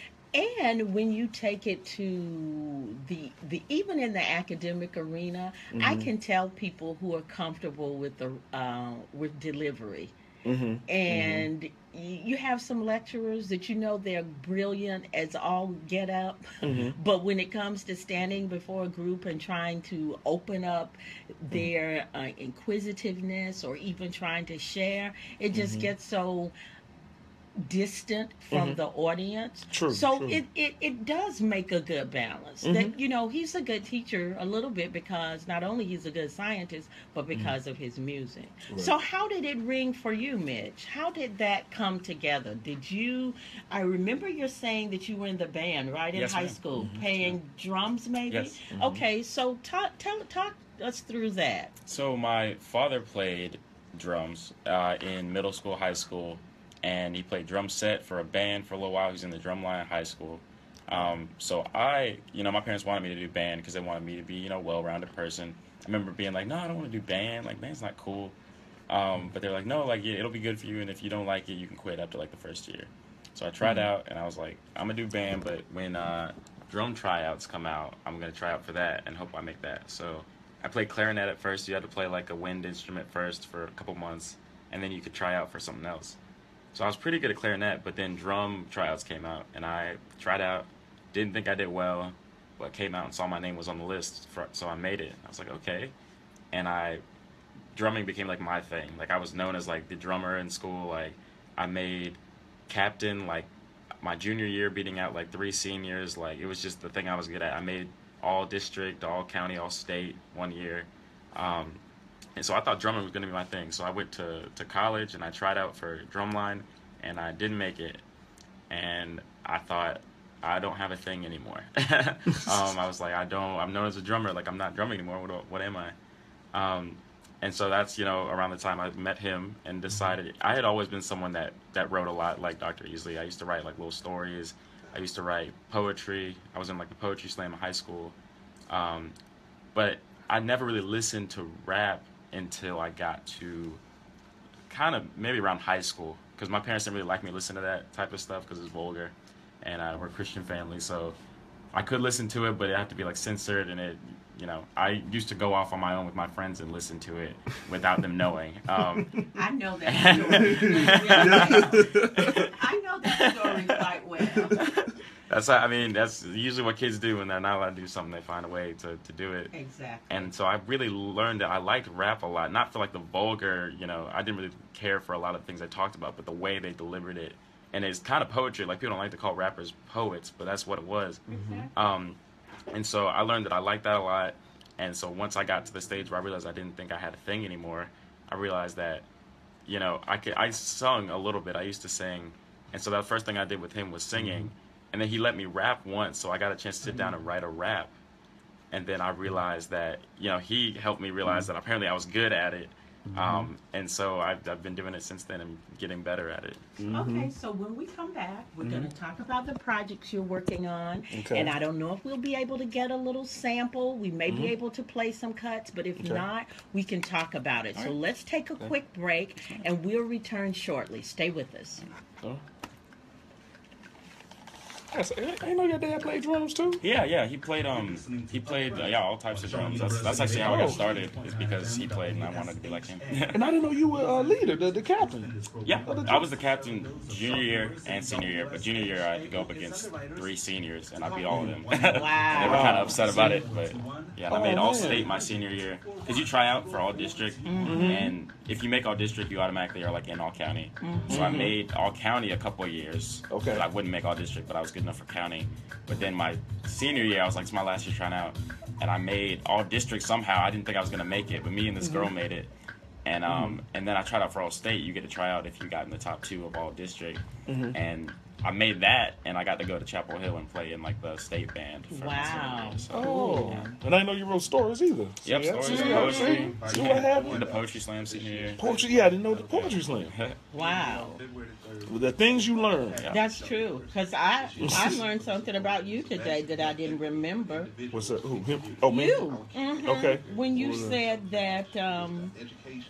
And when you take it to the the even in the academic arena, mm-hmm. I can tell people who are comfortable with the uh, with delivery. Mm-hmm. And mm-hmm. you have some lecturers that you know they're brilliant as all get up, mm-hmm. but when it comes to standing before a group and trying to open up their uh, inquisitiveness or even trying to share, it just mm-hmm. gets so distant from mm-hmm. the audience. True. So true. It, it, it does make a good balance. Mm-hmm. That, you know, he's a good teacher a little bit because not only he's a good scientist, but because mm-hmm. of his music. Right. So how did it ring for you, Mitch? How did that come together? Did you, I remember you're saying that you were in the band, right, in yes, high ma'am. school, mm-hmm. playing yeah. drums maybe? Yes. Mm-hmm. Okay, so talk, tell, talk us through that. So my father played drums uh, in middle school, high school, and he played drum set for a band for a little while. He was in the drum line in high school. Um, so I, you know, my parents wanted me to do band because they wanted me to be, you know, well-rounded person. I remember being like, no, I don't want to do band. Like, band's not cool. Um, but they're like, no, like, yeah, it'll be good for you. And if you don't like it, you can quit after, like, the first year. So I tried mm-hmm. out, and I was like, I'm going to do band, but when uh, drum tryouts come out, I'm going to try out for that and hope I make that. So I played clarinet at first. You had to play, like, a wind instrument first for a couple months, and then you could try out for something else. So I was pretty good at clarinet, but then drum tryouts came out, and I tried out, didn't think I did well, but came out and saw my name was on the list, for, so I made it. I was like, okay. And I, drumming became like my thing. Like I was known as like the drummer in school. Like I made captain like my junior year, beating out like three seniors. Like it was just the thing I was good at. I made all district, all county, all state one year. Um, And so I thought drumming was going to be my thing. So I went to, to college, and I tried out for drumline, and I didn't make it. And I thought, I don't have a thing anymore. um, I was like, I don't, I'm known as a drummer. Like, I'm not drumming anymore. What, what am I? Um, and so that's, you know, around the time I met him and decided. I had always been someone that, that wrote a lot, like Doctor Easley. I used to write, like, little stories. I used to write poetry. I was in, like, a poetry slam in high school. Um, but I never really listened to rap until I got to kind of maybe around high school, because my parents didn't really like me listening to that type of stuff because it's vulgar, and I, we're a Christian family, so I could listen to it, but it had to be like censored, and it, you know, I used to go off on my own with my friends and listen to it without them knowing. Um, I know that story. I know that story quite well. That's how, I mean, that's usually what kids do when they're not allowed to do something. They find a way to, to do it. Exactly. And so I really learned that I liked rap a lot. Not for like the vulgar, you know, I didn't really care for a lot of things they talked about, but the way they delivered it. And it's kind of poetry. Like, people don't like to call rappers poets, but that's what it was. Mm-hmm. Um, and so I learned that I liked that a lot. And so once I got to the stage where I realized I didn't think I had a thing anymore, I realized that, you know, I, could, I sung a little bit. I used to sing. And so the first thing I did with him was singing. Mm-hmm. And then he let me rap once, so I got a chance to sit down and write a rap. And then I realized that, you know, he helped me realize that apparently I was good at it. Mm-hmm. Um, and so I've, I've been doing it since then and getting better at it. Mm-hmm. Okay, so when we come back, we're mm-hmm. going to talk about the projects you're working on. Okay. And I don't know if we'll be able to get a little sample. We may mm-hmm. be able to play some cuts, but if okay. not, we can talk about it. All so right. let's take a okay. quick break, and we'll return shortly. Stay with us. Oh. I said, ain't know your dad played drums too? Yeah, yeah, he played um, he played uh, yeah all types of drums. That's that's actually how I got started. Is because he played and I wanted to be like him. And I didn't know you were a uh, leader, the, the captain. Yeah, the I was the captain junior year and senior year. But junior year I had to go up against three seniors and I beat all of them. Wow. And they were kind of upset about it, but yeah, I made all state my senior year because you try out for all district, mm-hmm. and if you make all district, you automatically are like in all county. Mm-hmm. So I made all county a couple of years. Okay. I wouldn't make all district, but I was good enough for county. But then my senior year, I was like, it's my last year trying out, and I made all district somehow. I didn't think I was gonna make it, but me and this mm-hmm. girl made it. And um, mm-hmm. and then I tried out for all state. You get to try out if you got in the top two of all district. Mm-hmm. And I made that, and I got to go to Chapel Hill and play in, like, the state band. For wow. So, oh. Yeah. And I didn't know you wrote stories either. Yep, yeah, stories, yeah, poetry. Yeah. See what happened? The poetry slam senior year. Poetry, yeah, I didn't know the poetry slam. Wow. The things you learn. Yeah. That's true, because I, I learned something about you today that I didn't remember. What's that? Who? Him? Oh, me? You. Mm-hmm. Okay. When you well, said that, um,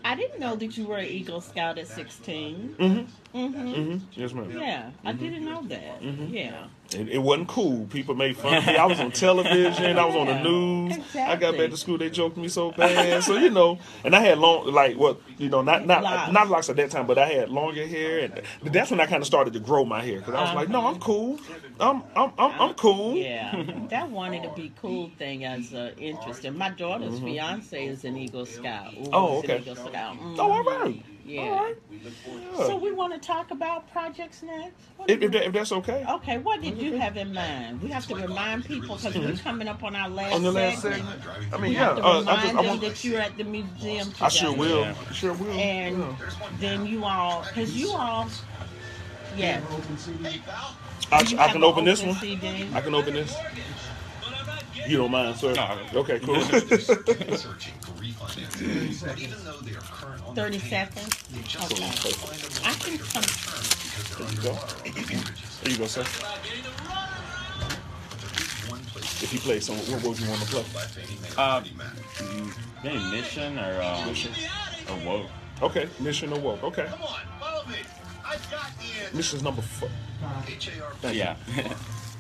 I didn't know that you were an Eagle Scout at sixteen. Mm-hmm. Mm-hmm. Mm-hmm. Yes, ma'am. Yeah, mm-hmm. I didn't know that. Mm-hmm. Yeah. It, it wasn't cool. People made fun of me. I was on television. I was on the news. Exactly. I got back to school. They joked me so bad. So, you know, and I had long, like, what, you know, not not locks. not locks at that time, but I had longer hair. And that's when I kind of started to grow my hair because I was uh-huh. like, no, I'm cool. I'm I'm I'm, I'm cool. Yeah. That wanted to be cool thing as an interest. And my daughter's mm-hmm. fiance is an Eagle Scout. Ooh, oh, okay. An Eagle Scout. Mm-hmm. Oh, all right. Yeah. All right. Yeah. So we want to talk about projects next? If, if, that, if that's okay. Okay. What did you have in mind? We have to remind people because we're coming up on our last on the last segment. segment. I mean, we yeah. have to uh, remind I just, I want, them that you're at the museum today. I sure will. Yeah. I sure will. And yeah. then you all, because you all, yeah. I, you I can open, open this one. C D? I can open this. You don't mind, sir? No. Okay, cool. thirty seconds? Okay. I can come. There you go. There you go, sir. If you play some, what would you want to play? Uh, maybe Mission or, um, Mission. or Woke. Okay, Mission or Woke. Okay. Come on, follow me. I've got the answer. Mission's number four. Thank yeah. you.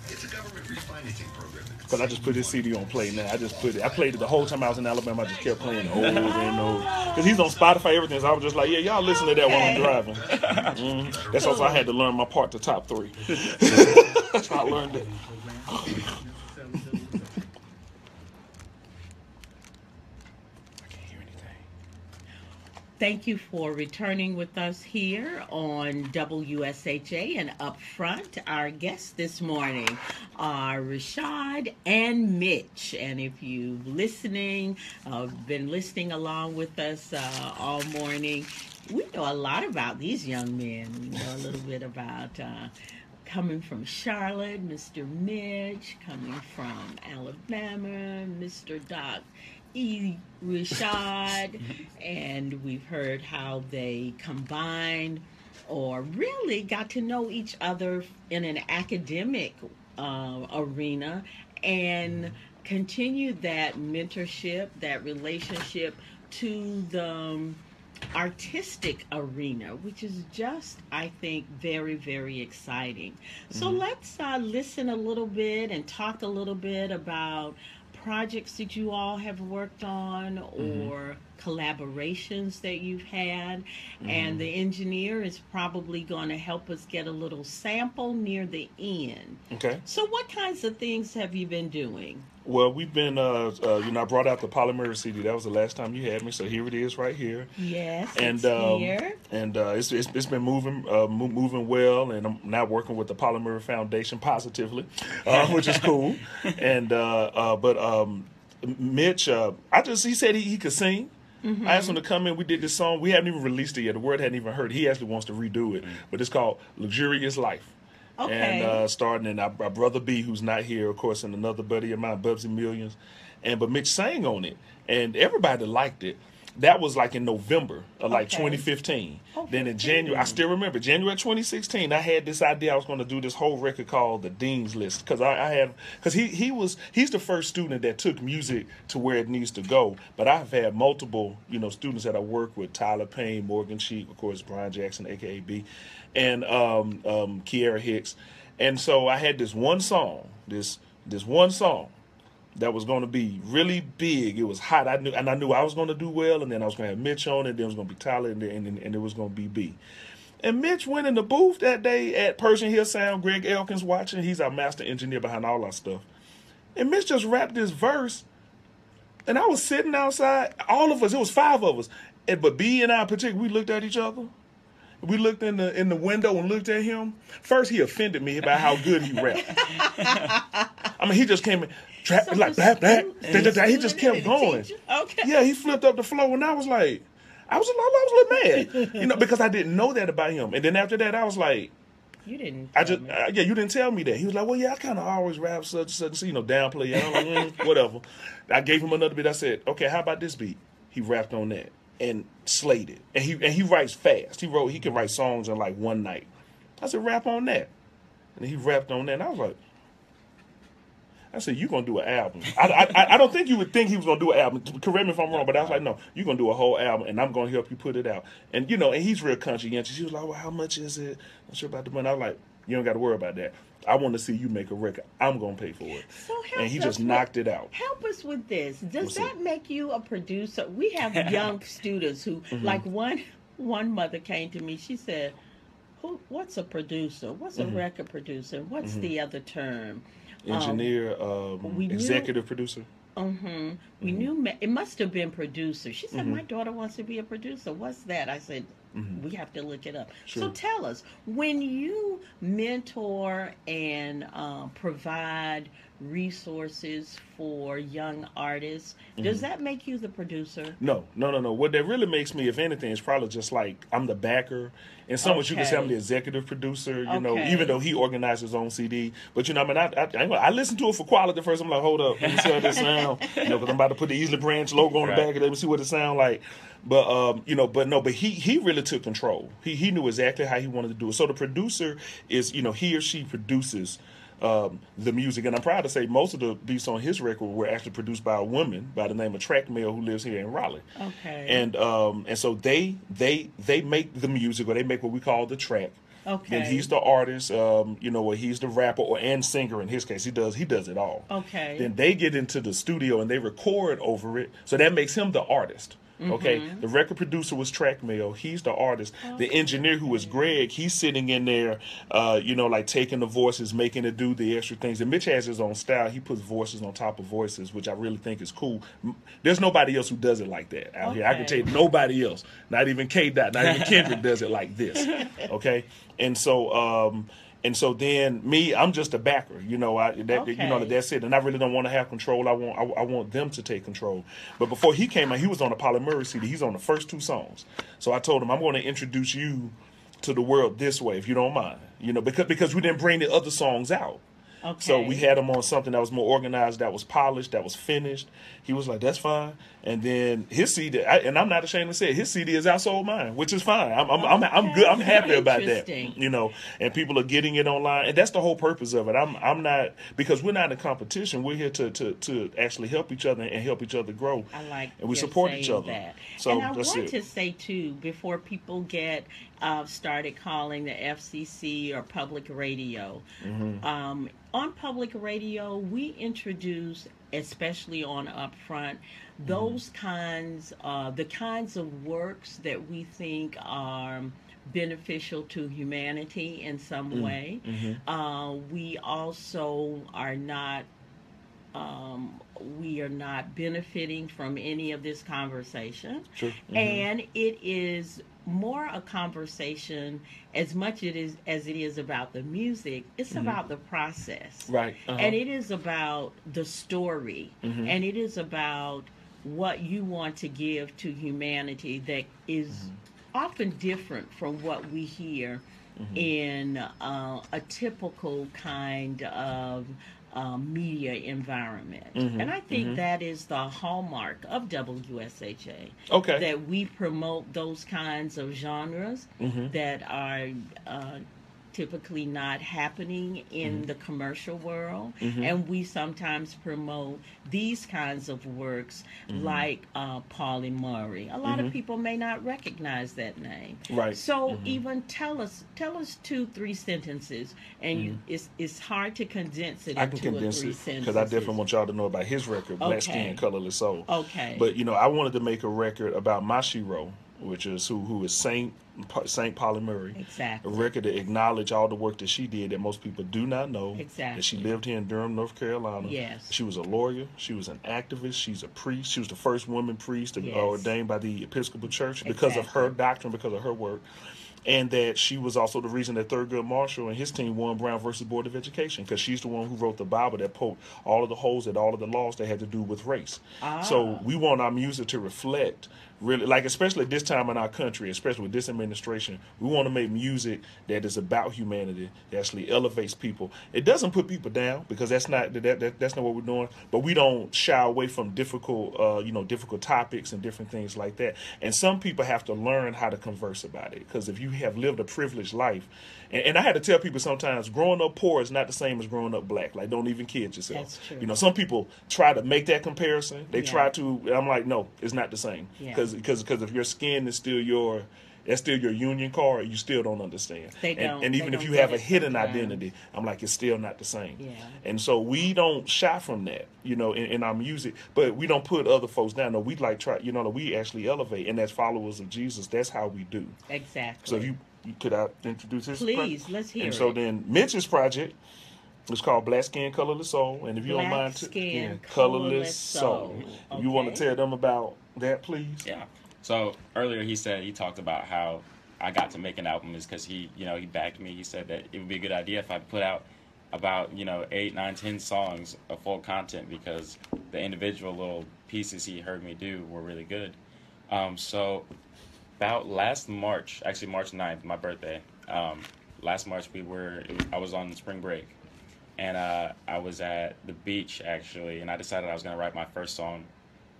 It's a government refinancing program. Because I just put this C D on play now. I just put it. I played it the whole time I was in Alabama. I just kept playing it over and over. Because he's on Spotify, everything. So I was just like, yeah, y'all listen to that while I'm driving. Mm-hmm. That's also I had to learn my part to top three. That's how I learned it. Thank you for returning with us here on W S H A and Up Front. Our guests this morning are Rashad and Mitch. And if you've listening, uh, been listening along with us uh, all morning, we know a lot about these young men. We know a little bit about uh, coming from Charlotte, Mister Mitch, coming from Alabama, Mister Doc. E. Rashad, and we've heard how they combined or really got to know each other in an academic uh, arena and continued that mentorship, that relationship to the artistic arena, which is just, I think, very, very exciting. So mm-hmm. let's uh, listen a little bit and talk a little bit about projects that you all have worked on or mm-hmm. collaborations that you've had. Mm-hmm. And the engineer is probably going to help us get a little sample near the end. Okay. So what kinds of things have you been doing? Well, we've been, uh, uh, you know, I brought out the Pauli Murray C D. That was the last time you had me, so here it is, right here. Yes, and, it's um, here. And uh, it's, it's it's been moving uh, mo- moving well, and I'm now working with the Pauli Murray Foundation positively, uh, which is cool. And uh, uh, but um, Mitch, uh, I just he said he, he could sing. Mm-hmm. I asked him to come in. We did this song. We haven't even released it yet. The word hadn't even heard. He actually wants to redo it, mm-hmm. but it's called "Luxurious Life." Okay. And uh, starting in our, our brother B, who's not here, of course, and another buddy of mine, Bubsy Millions. And but Mitch sang on it, and everybody liked it. That was like in November of like okay. twenty fifteen. Oh, then in January, I still remember, January twenty sixteen, I had this idea I was going to do this whole record called The Dean's List. Because I, I had, because he, he was, he's the first student that took music to where it needs to go. But I've had multiple, you know, students that I work with, Tyler Payne, Morgan Sheep, of course, Brian Jackson, a k a. B, and um, um, Kiara Hicks. And so I had this one song, this this one song that was going to be really big. It was hot. I knew, and I knew I was going to do well, and then I was going to have Mitch on it, then it was going to be Tyler, and then, and, and it was going to be B. And Mitch went in the booth that day at Persian Hill Sound. Greg Elkins watching. He's our master engineer behind all our stuff. And Mitch just rapped this verse, and I was sitting outside, all of us, it was five of us, and, but B and I in particular, we looked at each other. We looked in the in the window and looked at him. First, he offended me by how good he rapped. I mean, he just came in, tra- so like, blah, blah, blah, blah, blah. He just kept going. Okay. Yeah, he flipped up the flow, and I was like, I was, I was a little mad, you know, because I didn't know that about him. And then after that, I was like, you didn't. I just, uh, yeah, you didn't tell me that. He was like, well, yeah, I kind of always rap such and such, you know, downplay. I was like, mm, whatever. I gave him another beat. I said, okay, how about this beat? He rapped on that and slayed it. And he and he writes fast. He wrote, he can write songs in like one night. I said, rap on that. And he rapped on that. And I was like, I said, you're going to do an album. I, I, I don't think you would think he was going to do an album. Correct me if I'm wrong, but I was like, no, you're going to do a whole album, and I'm going to help you put it out. And, you know, and he's real conscientious. He was like, well, how much is it? I'm sure about the money. I was like, you don't got to worry about that. I want to see you make a record. I'm going to pay for it. So help and he us just with, knocked it out. Help us with this. Does What's that it? Make you a producer? We have young students who, mm-hmm. like one, one mother came to me. She said, "Who? What's a producer? What's mm-hmm. a record producer? What's mm-hmm. the other term? Engineer, um, um, executive knew, producer. Mm-hmm. We mm-hmm. knew ma- it must have been producer. She said, mm-hmm. my daughter wants to be a producer. What's that? I said, mm-hmm. we have to look it up. Sure. So tell us, when you mentor and uh, provide resources for young artists, mm-hmm. does that make you the producer? No, no, no, no. What that really makes me, if anything, is probably just like I'm the backer. And some okay. you can say I'm the executive producer, you okay. know, even though he organized his own C D. But, you know, I mean, I I, I listened to it for quality first. I'm like, hold up, let me see how this sound. You know, because I'm about to put the Easley Branch logo on right. the back and let me see what it sound like. But, um, you know, but no, but he, he really took control. He, he knew exactly how he wanted to do it. So the producer is, you know, he or she produces Um, the music, and I'm proud to say most of the beats on his record were actually produced by a woman by the name of Trackmail who lives here in Raleigh. Okay. And um, and so they they they make the music, or they make what we call the track. Okay. And he's the artist, um, you know, or he's the rapper or and singer in his case. He does he does it all. Okay. Then they get into the studio and they record over it, so that makes him the artist. Okay, mm-hmm. The record producer was Trackmail. He's the artist. Okay. The engineer, who was Greg, he's sitting in there, uh, you know, like taking the voices, making it do the extra things. And Mitch has his own style. He puts voices on top of voices, which I really think is cool. There's nobody else who does it like that out okay. here. I can tell you, nobody else, not even K-Dot, not even Kendrick does it like this. Okay, and so... Um, And so then me, I'm just a backer, you know. I that, okay. you know that's it, and I really don't want to have control. I want I, I want them to take control. But before he came out, he was on a Pauli Murray C D. He's on the first two songs. So I told him, I'm going to introduce you to the world this way, if you don't mind, you know, because because we didn't bring the other songs out. Okay. So we had him on something that was more organized, that was polished, that was finished. He was like, that's fine. And then his C D, I, and I'm not ashamed to say it, his C D has outsold mine, which is fine. I'm I'm, okay. I'm I'm good. I'm happy about that. You know, and people are getting it online. And that's the whole purpose of it. I'm I'm not, because we're not in competition. We're here to to, to actually help each other and help each other grow. I like And we support each other. That. So and I that's want it. to say, too, before people get uh, started calling the F C C or public radio, mm-hmm. um, on public radio, we introduce, especially on Upfront, those mm-hmm. kinds, uh, the kinds of works that we think are beneficial to humanity in some mm-hmm. way. Mm-hmm. Uh, we also are not, um, we are not benefiting from any of this conversation. Sure. Mm-hmm. And it is more a conversation as much it is as it is about the music. It's mm-hmm. about the process, right? Uh-huh. And it is about the story, mm-hmm. and it is about what you want to give to humanity that is mm-hmm. often different from what we hear mm-hmm. in uh, a typical kind of Uh, media environment. Mm-hmm, and I think mm-hmm. that is the hallmark of W S H A. Okay. That we promote those kinds of genres mm-hmm. that are uh, typically not happening in mm-hmm. the commercial world. Mm-hmm. And we sometimes promote these kinds of works mm-hmm. like uh, Pauli Murray. A lot mm-hmm. of people may not recognize that name. Right. So mm-hmm. even tell us tell us two, three sentences. And mm-hmm. you, it's it's hard to condense it I into can condense a three it, sentences. Because I definitely want y'all to know about his record, Black okay. Skin, Colorless Soul. Okay. But, you know, I wanted to make a record about my shero, which is who who is Saint Saint Pauli Murray. Exactly. A record to acknowledge all the work that she did that most people do not know. Exactly. That she lived here in Durham, North Carolina. Yes. She was a lawyer. She was an activist. She's a priest. She was the first woman priest to yes. ordained by the Episcopal Church because exactly. of her doctrine, because of her work. And that she was also the reason that Thurgood Marshall and his team won Brown versus Board of Education, because she's the one who wrote the Bible that poked all of the holes and all of the laws that had to do with race. Ah. So we want our music to reflect, really, like especially at this time in our country, especially with this administration, we want to make music that is about humanity, that actually elevates people. It doesn't put people down, because that's not that, that that's not what we're doing. But we don't shy away from difficult, uh, you know, difficult topics and different things like that. And some people have to learn how to converse about it, because if you have lived a privileged life, and, and I had to tell people sometimes growing up poor is not the same as growing up black. Like, don't even kid yourself. That's true. You know, some people try to make that comparison. They yeah. try to. I'm like, no, it's not the same, because yeah. because because if your skin is still your, that's still your union card, you still don't understand. They don't, and, and even they if you have a hidden sometimes. identity, I'm like, it's still not the same. Yeah. And so we don't shy from that, you know, in, in our music, but we don't put other folks down. No, we like try, you know, we actually elevate, and as followers of Jesus, that's how we do. Exactly. So if you, you could I introduce this? Please, pro- let's hear and it. And so then Mitch's project is called Black Skin, Colorless Soul, and if you Black don't mind, Skin, yeah, Colorless Soul. Soul. Okay. You want to tell them about that, please? Yeah. So earlier he said, he talked about how I got to make an album is because he, you know, he backed me. He said that it would be a good idea if I put out about, you know, eight, nine, ten songs of full content, because the individual little pieces he heard me do were really good. Um, so about last March, actually March ninth, my birthday, um, last March we were, I was on spring break, and uh, I was at the beach actually, and I decided I was going to write my first song.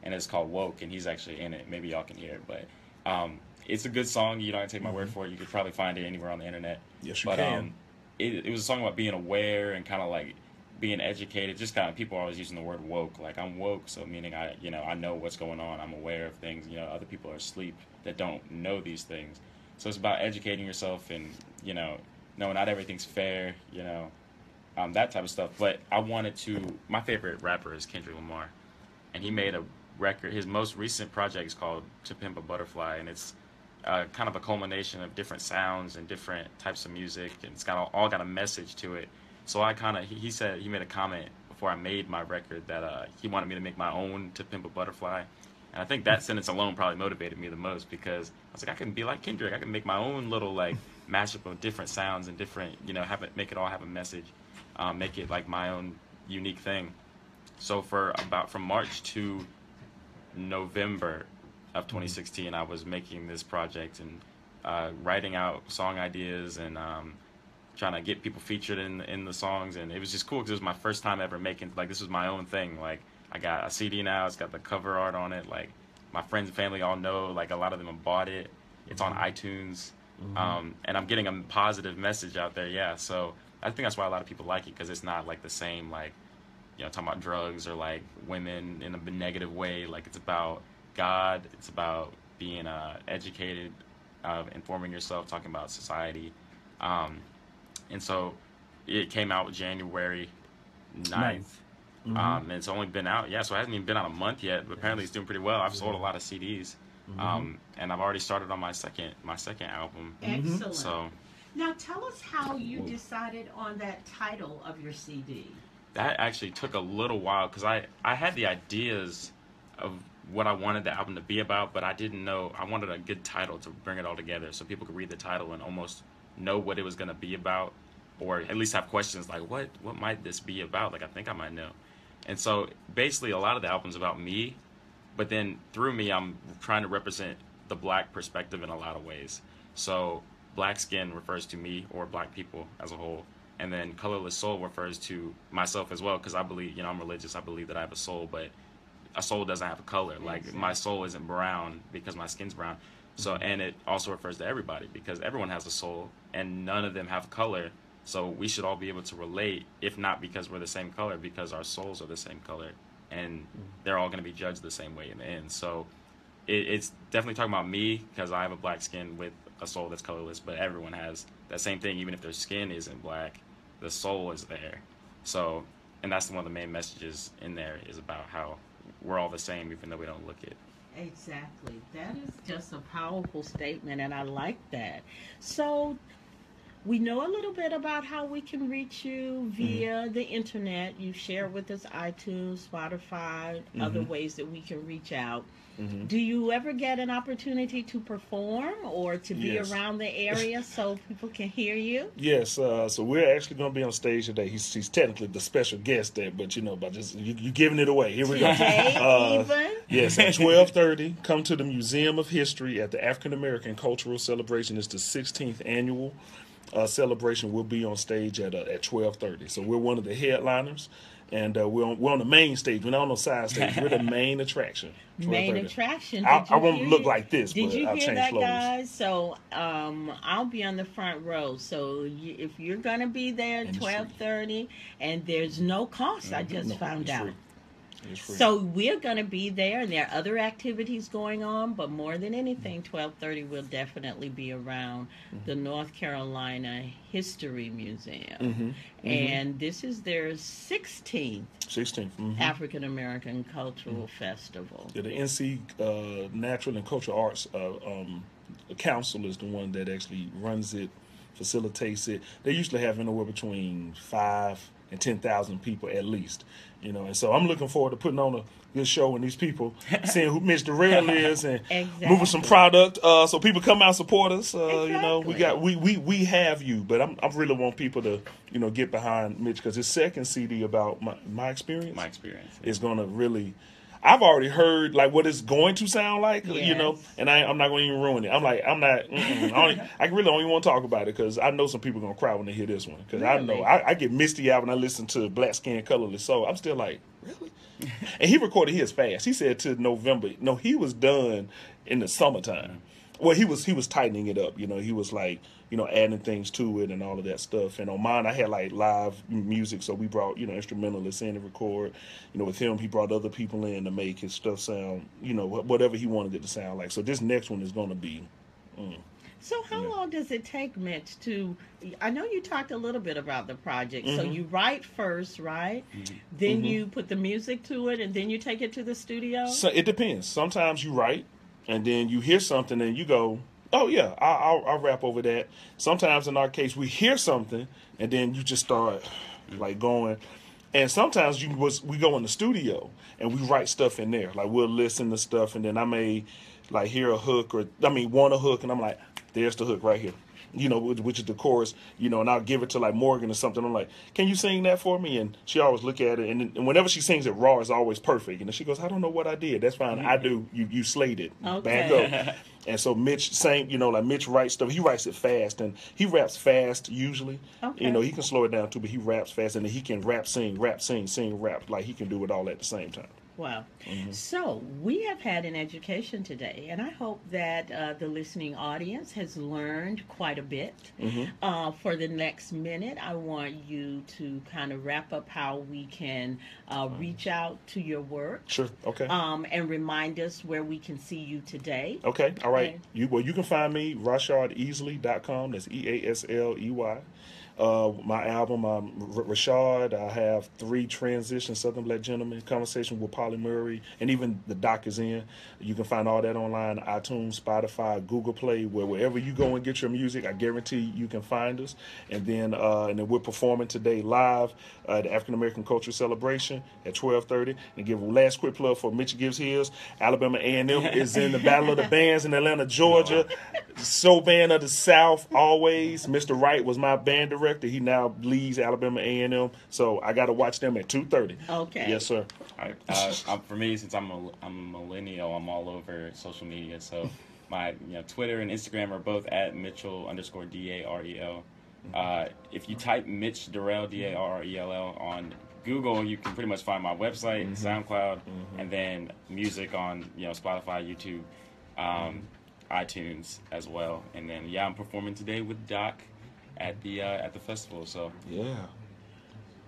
And it's called Woke, and he's actually in it. Maybe y'all can hear it, but um, it's a good song. You don't have to take my word for it. You could probably find it anywhere on the internet. Yes, you but, can. Um, it, it was a song about being aware and kind of like being educated. Just kind of people are always using the word woke. Like, I'm woke, so meaning I, you know, I know what's going on. I'm aware of things. You know, other people are asleep that don't know these things. So it's about educating yourself and, you know, no, not everything's fair. You know, um, that type of stuff. But I wanted to. My favorite rapper is Kendrick Lamar, and he made a record. His most recent project is called To Pimp a Butterfly, and it's uh, kind of a culmination of different sounds and different types of music, and it's got all got a message to it. So I kind of he, he said he made a comment before I made my record that uh, he wanted me to make my own To Pimp a Butterfly, and I think that sentence alone probably motivated me the most, because I was like, I can be like Kendrick, I can make my own little like mashup of different sounds and different, you know, have it make it all have a message, um, make it like my own unique thing. So for about from March to November of twenty sixteen, I was making this project and uh, writing out song ideas and um, trying to get people featured in in the songs, and it was just cool because it was my first time ever making, like, this was my own thing. Like, I got a C D now, it's got the cover art on it, like my friends and family all know, like a lot of them have bought it, it's on iTunes, mm-hmm. um, and I'm getting a positive message out there, yeah, so I think that's why a lot of people like it, because it's not like the same, like, you know, talking about drugs or like women in a negative way. Like, it's about God, it's about being uh, educated, uh, informing yourself, talking about society, um, and so it came out January ninth, nice. Mm-hmm. um, and it's only been out, yeah, so it hasn't even been out a month yet, but apparently it's doing pretty well. I've sold a lot of C Ds, mm-hmm. um, and I've already started on my second my second album. Excellent. So now tell us how you decided on that title of your C D. That actually took a little while, because I, I had the ideas of what I wanted the album to be about, but I didn't know, I wanted a good title to bring it all together so people could read the title and almost know what it was going to be about, or at least have questions like, what what might this be about? Like, I think I might know. And so basically a lot of the album's about me, but then through me I'm trying to represent the black perspective in a lot of ways. So Black Skin refers to me or black people as a whole. And then Colorless Soul refers to myself as well, because I believe, you know, I'm religious. I believe that I have a soul, but a soul doesn't have a color. Like, my soul isn't brown because my skin's brown. So, and it also refers to everybody, because everyone has a soul and none of them have color. So we should all be able to relate, if not because we're the same color, because our souls are the same color, and they're all going to be judged the same way in the end. So it, it's definitely talking about me, because I have a black skin with a soul that's colorless, but everyone has that same thing. Even if their skin isn't black, the soul is there. So, and that's one of the main messages in there, is about how we're all the same, even though we don't look it. Exactly. That is just a powerful statement, and I like that. So we know a little bit about how we can reach you via mm-hmm. the internet. You share with us iTunes, Spotify, mm-hmm. other ways that we can reach out. Mm-hmm. Do you ever get an opportunity to perform or to be yes. around the area so people can hear you? Yes. Uh, so we're actually going to be on stage today. He's, he's technically the special guest there, but you know, by just you, you're giving it away. Here we today, go. Today, uh, even. Yes, at twelve thirty. Come to the Museum of History at the African American Cultural Celebration. It's the sixteenth annual uh, celebration. We'll be on stage at uh, at twelve thirty. So we're one of the headliners. And uh, we're on, we're on the main stage. We're not on the side stage. We're the main attraction. Main attraction. I, I won't look like this, but I'll change clothes. Did you hear that, guys? So um, I'll be on the front row. So you, if you're going to be there at twelve thirty, and there's no cost, I just found out. So we're going to be there, and there are other activities going on, but more than anything, twelve thirty we'll definitely be around mm-hmm. the North Carolina History Museum. Mm-hmm. And mm-hmm. this is their sixteenth, sixteenth mm-hmm. African American Cultural mm-hmm. Festival. Yeah, the N C uh, Natural and Cultural Arts uh, um, Council is the one that actually runs it, facilitates it. They usually have anywhere between five and ten thousand people at least. You know, and so I'm looking forward to putting on a good show and these people, seeing who Mitch Darrell is, and exactly. moving some product, uh, so people come out and support us. Uh, exactly. You know, we got we we we have you, but I'm I really want people to you know get behind Mitch, because his second C D about my my experience, my experience yeah. is gonna really. I've already heard like what it's going to sound like, yes. you know, and I, I'm not going to even ruin it. I'm like, I'm not. Mm-mm, I, don't, I really don't even want to talk about it, because I know some people are going to cry when they hear this one. Because really? I know I, I get misty out when I listen to Black Skin, Colorless Soul. I'm still like, really? And he recorded his fast. He said to November. No, he was done in the summertime. Well, he was he was tightening it up. You know, he was like, you know, adding things to it and all of that stuff. And on mine, I had like live music, so we brought, you know, instrumentalists in to record. You know, with him, he brought other people in to make his stuff sound, you know, whatever he wanted it to sound like. So this next one is going to be. Mm, so how yeah. long does it take, Mitch, to, I know you talked a little bit about the project. Mm-hmm. So you write first, right? Mm-hmm. Then mm-hmm. you put the music to it, and then you take it to the studio? So it depends. Sometimes you write, and then you hear something and you go, oh, yeah, I'll, I'll rap over that. Sometimes in our case, we hear something and then you just start like going. And sometimes you was, we go in the studio and we write stuff in there. Like we'll listen to stuff, and then I may like hear a hook or I mean, want a hook. And I'm like, there's the hook right here, you know, which is the chorus, you know, and I'll give it to like Morgan or something. I'm like, can you sing that for me? And she always look at it. And, and whenever she sings it raw, it's always perfect. And then she goes, I don't know what I did. That's fine. Mm-hmm. I do. You, you slayed it. Okay. Back up. And so Mitch, same, you know, like Mitch writes stuff. He writes it fast, and he raps fast usually. Okay. You know, he can slow it down too, but he raps fast, and then he can rap, sing, rap, sing, sing, rap. Like he can do it all at the same time. Wow. Mm-hmm. So we have had an education today, and I hope that uh, the listening audience has learned quite a bit. Mm-hmm. Uh, for the next minute, I want you to kind of wrap up how we can uh, reach out to your work. Sure. Okay. Um, and remind us where we can see you today. Okay. All right. And you well, you can find me rashad easley dot com. That's E A S L E Y. Uh, my album, um, R- Rashad, I have three transitions, Southern Black Gentleman, Conversation with Pauli Murray, and even the doc is in. You can find all that online, iTunes, Spotify, Google Play, where wherever you go and get your music, I guarantee you can find us. And then uh, and then we're performing today live uh, at the African American Cultural Celebration at twelve thirty. And give a last quick plug for Mitch Gives His. Alabama A and M is in the Battle of the Bands in Atlanta, Georgia. Soul Band of the South, always. Mister Wright was my band director. He now leads Alabama A and M, so I got to watch them at two thirty. Okay. Yes, sir. All right. Uh, for me, since I'm a, I'm a millennial, I'm all over social media, so my you know Twitter and Instagram are both at Mitchell underscore D A R E L. Uh, if you type Mitch Darrell, D A R R E L L, on Google, you can pretty much find my website, mm-hmm. SoundCloud, mm-hmm. and then music on you know Spotify, YouTube. Um, iTunes as well. And then yeah, I'm performing today with Doc at the uh, at the festival. So yeah.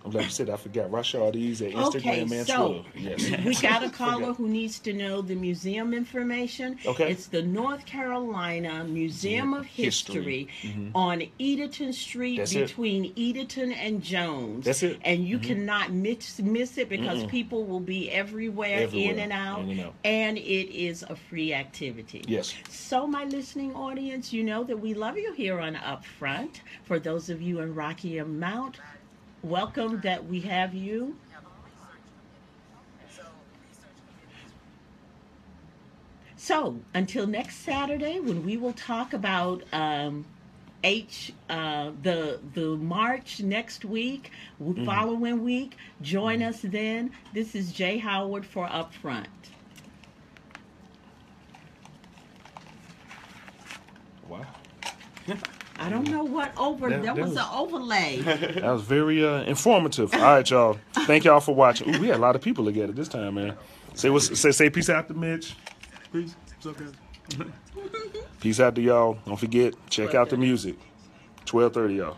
I'm glad you said I forgot. Rashad Easley, Instagram okay, and so Twitter. Yes. We got a caller who needs to know the museum information. Okay. It's the North Carolina Museum of History, History. Mm-hmm. on Eaterton Street. That's between it. Eaterton and Jones. That's it. And you mm-hmm. cannot miss, miss it because mm-hmm. people will be everywhere, everywhere. In and out, in and out. And it is a free activity. Yes. So my listening audience, you know that we love you here on Upfront. For those of you in Rocky Mount, welcome that we have you. So until next Saturday, when we will talk about um, H uh, the the March next week, mm-hmm. following week. Join us then. This is Jay Howard for Upfront. Wow. I don't know what over. That, that, that was, was an overlay. That was very uh, informative. All right, y'all. Thank y'all for watching. Ooh, we had a lot of people together this time, man. Say what's, say say peace out to Mitch. Peace. What's up, guys? Peace out to y'all. Don't forget, check out the music. twelve thirty, y'all.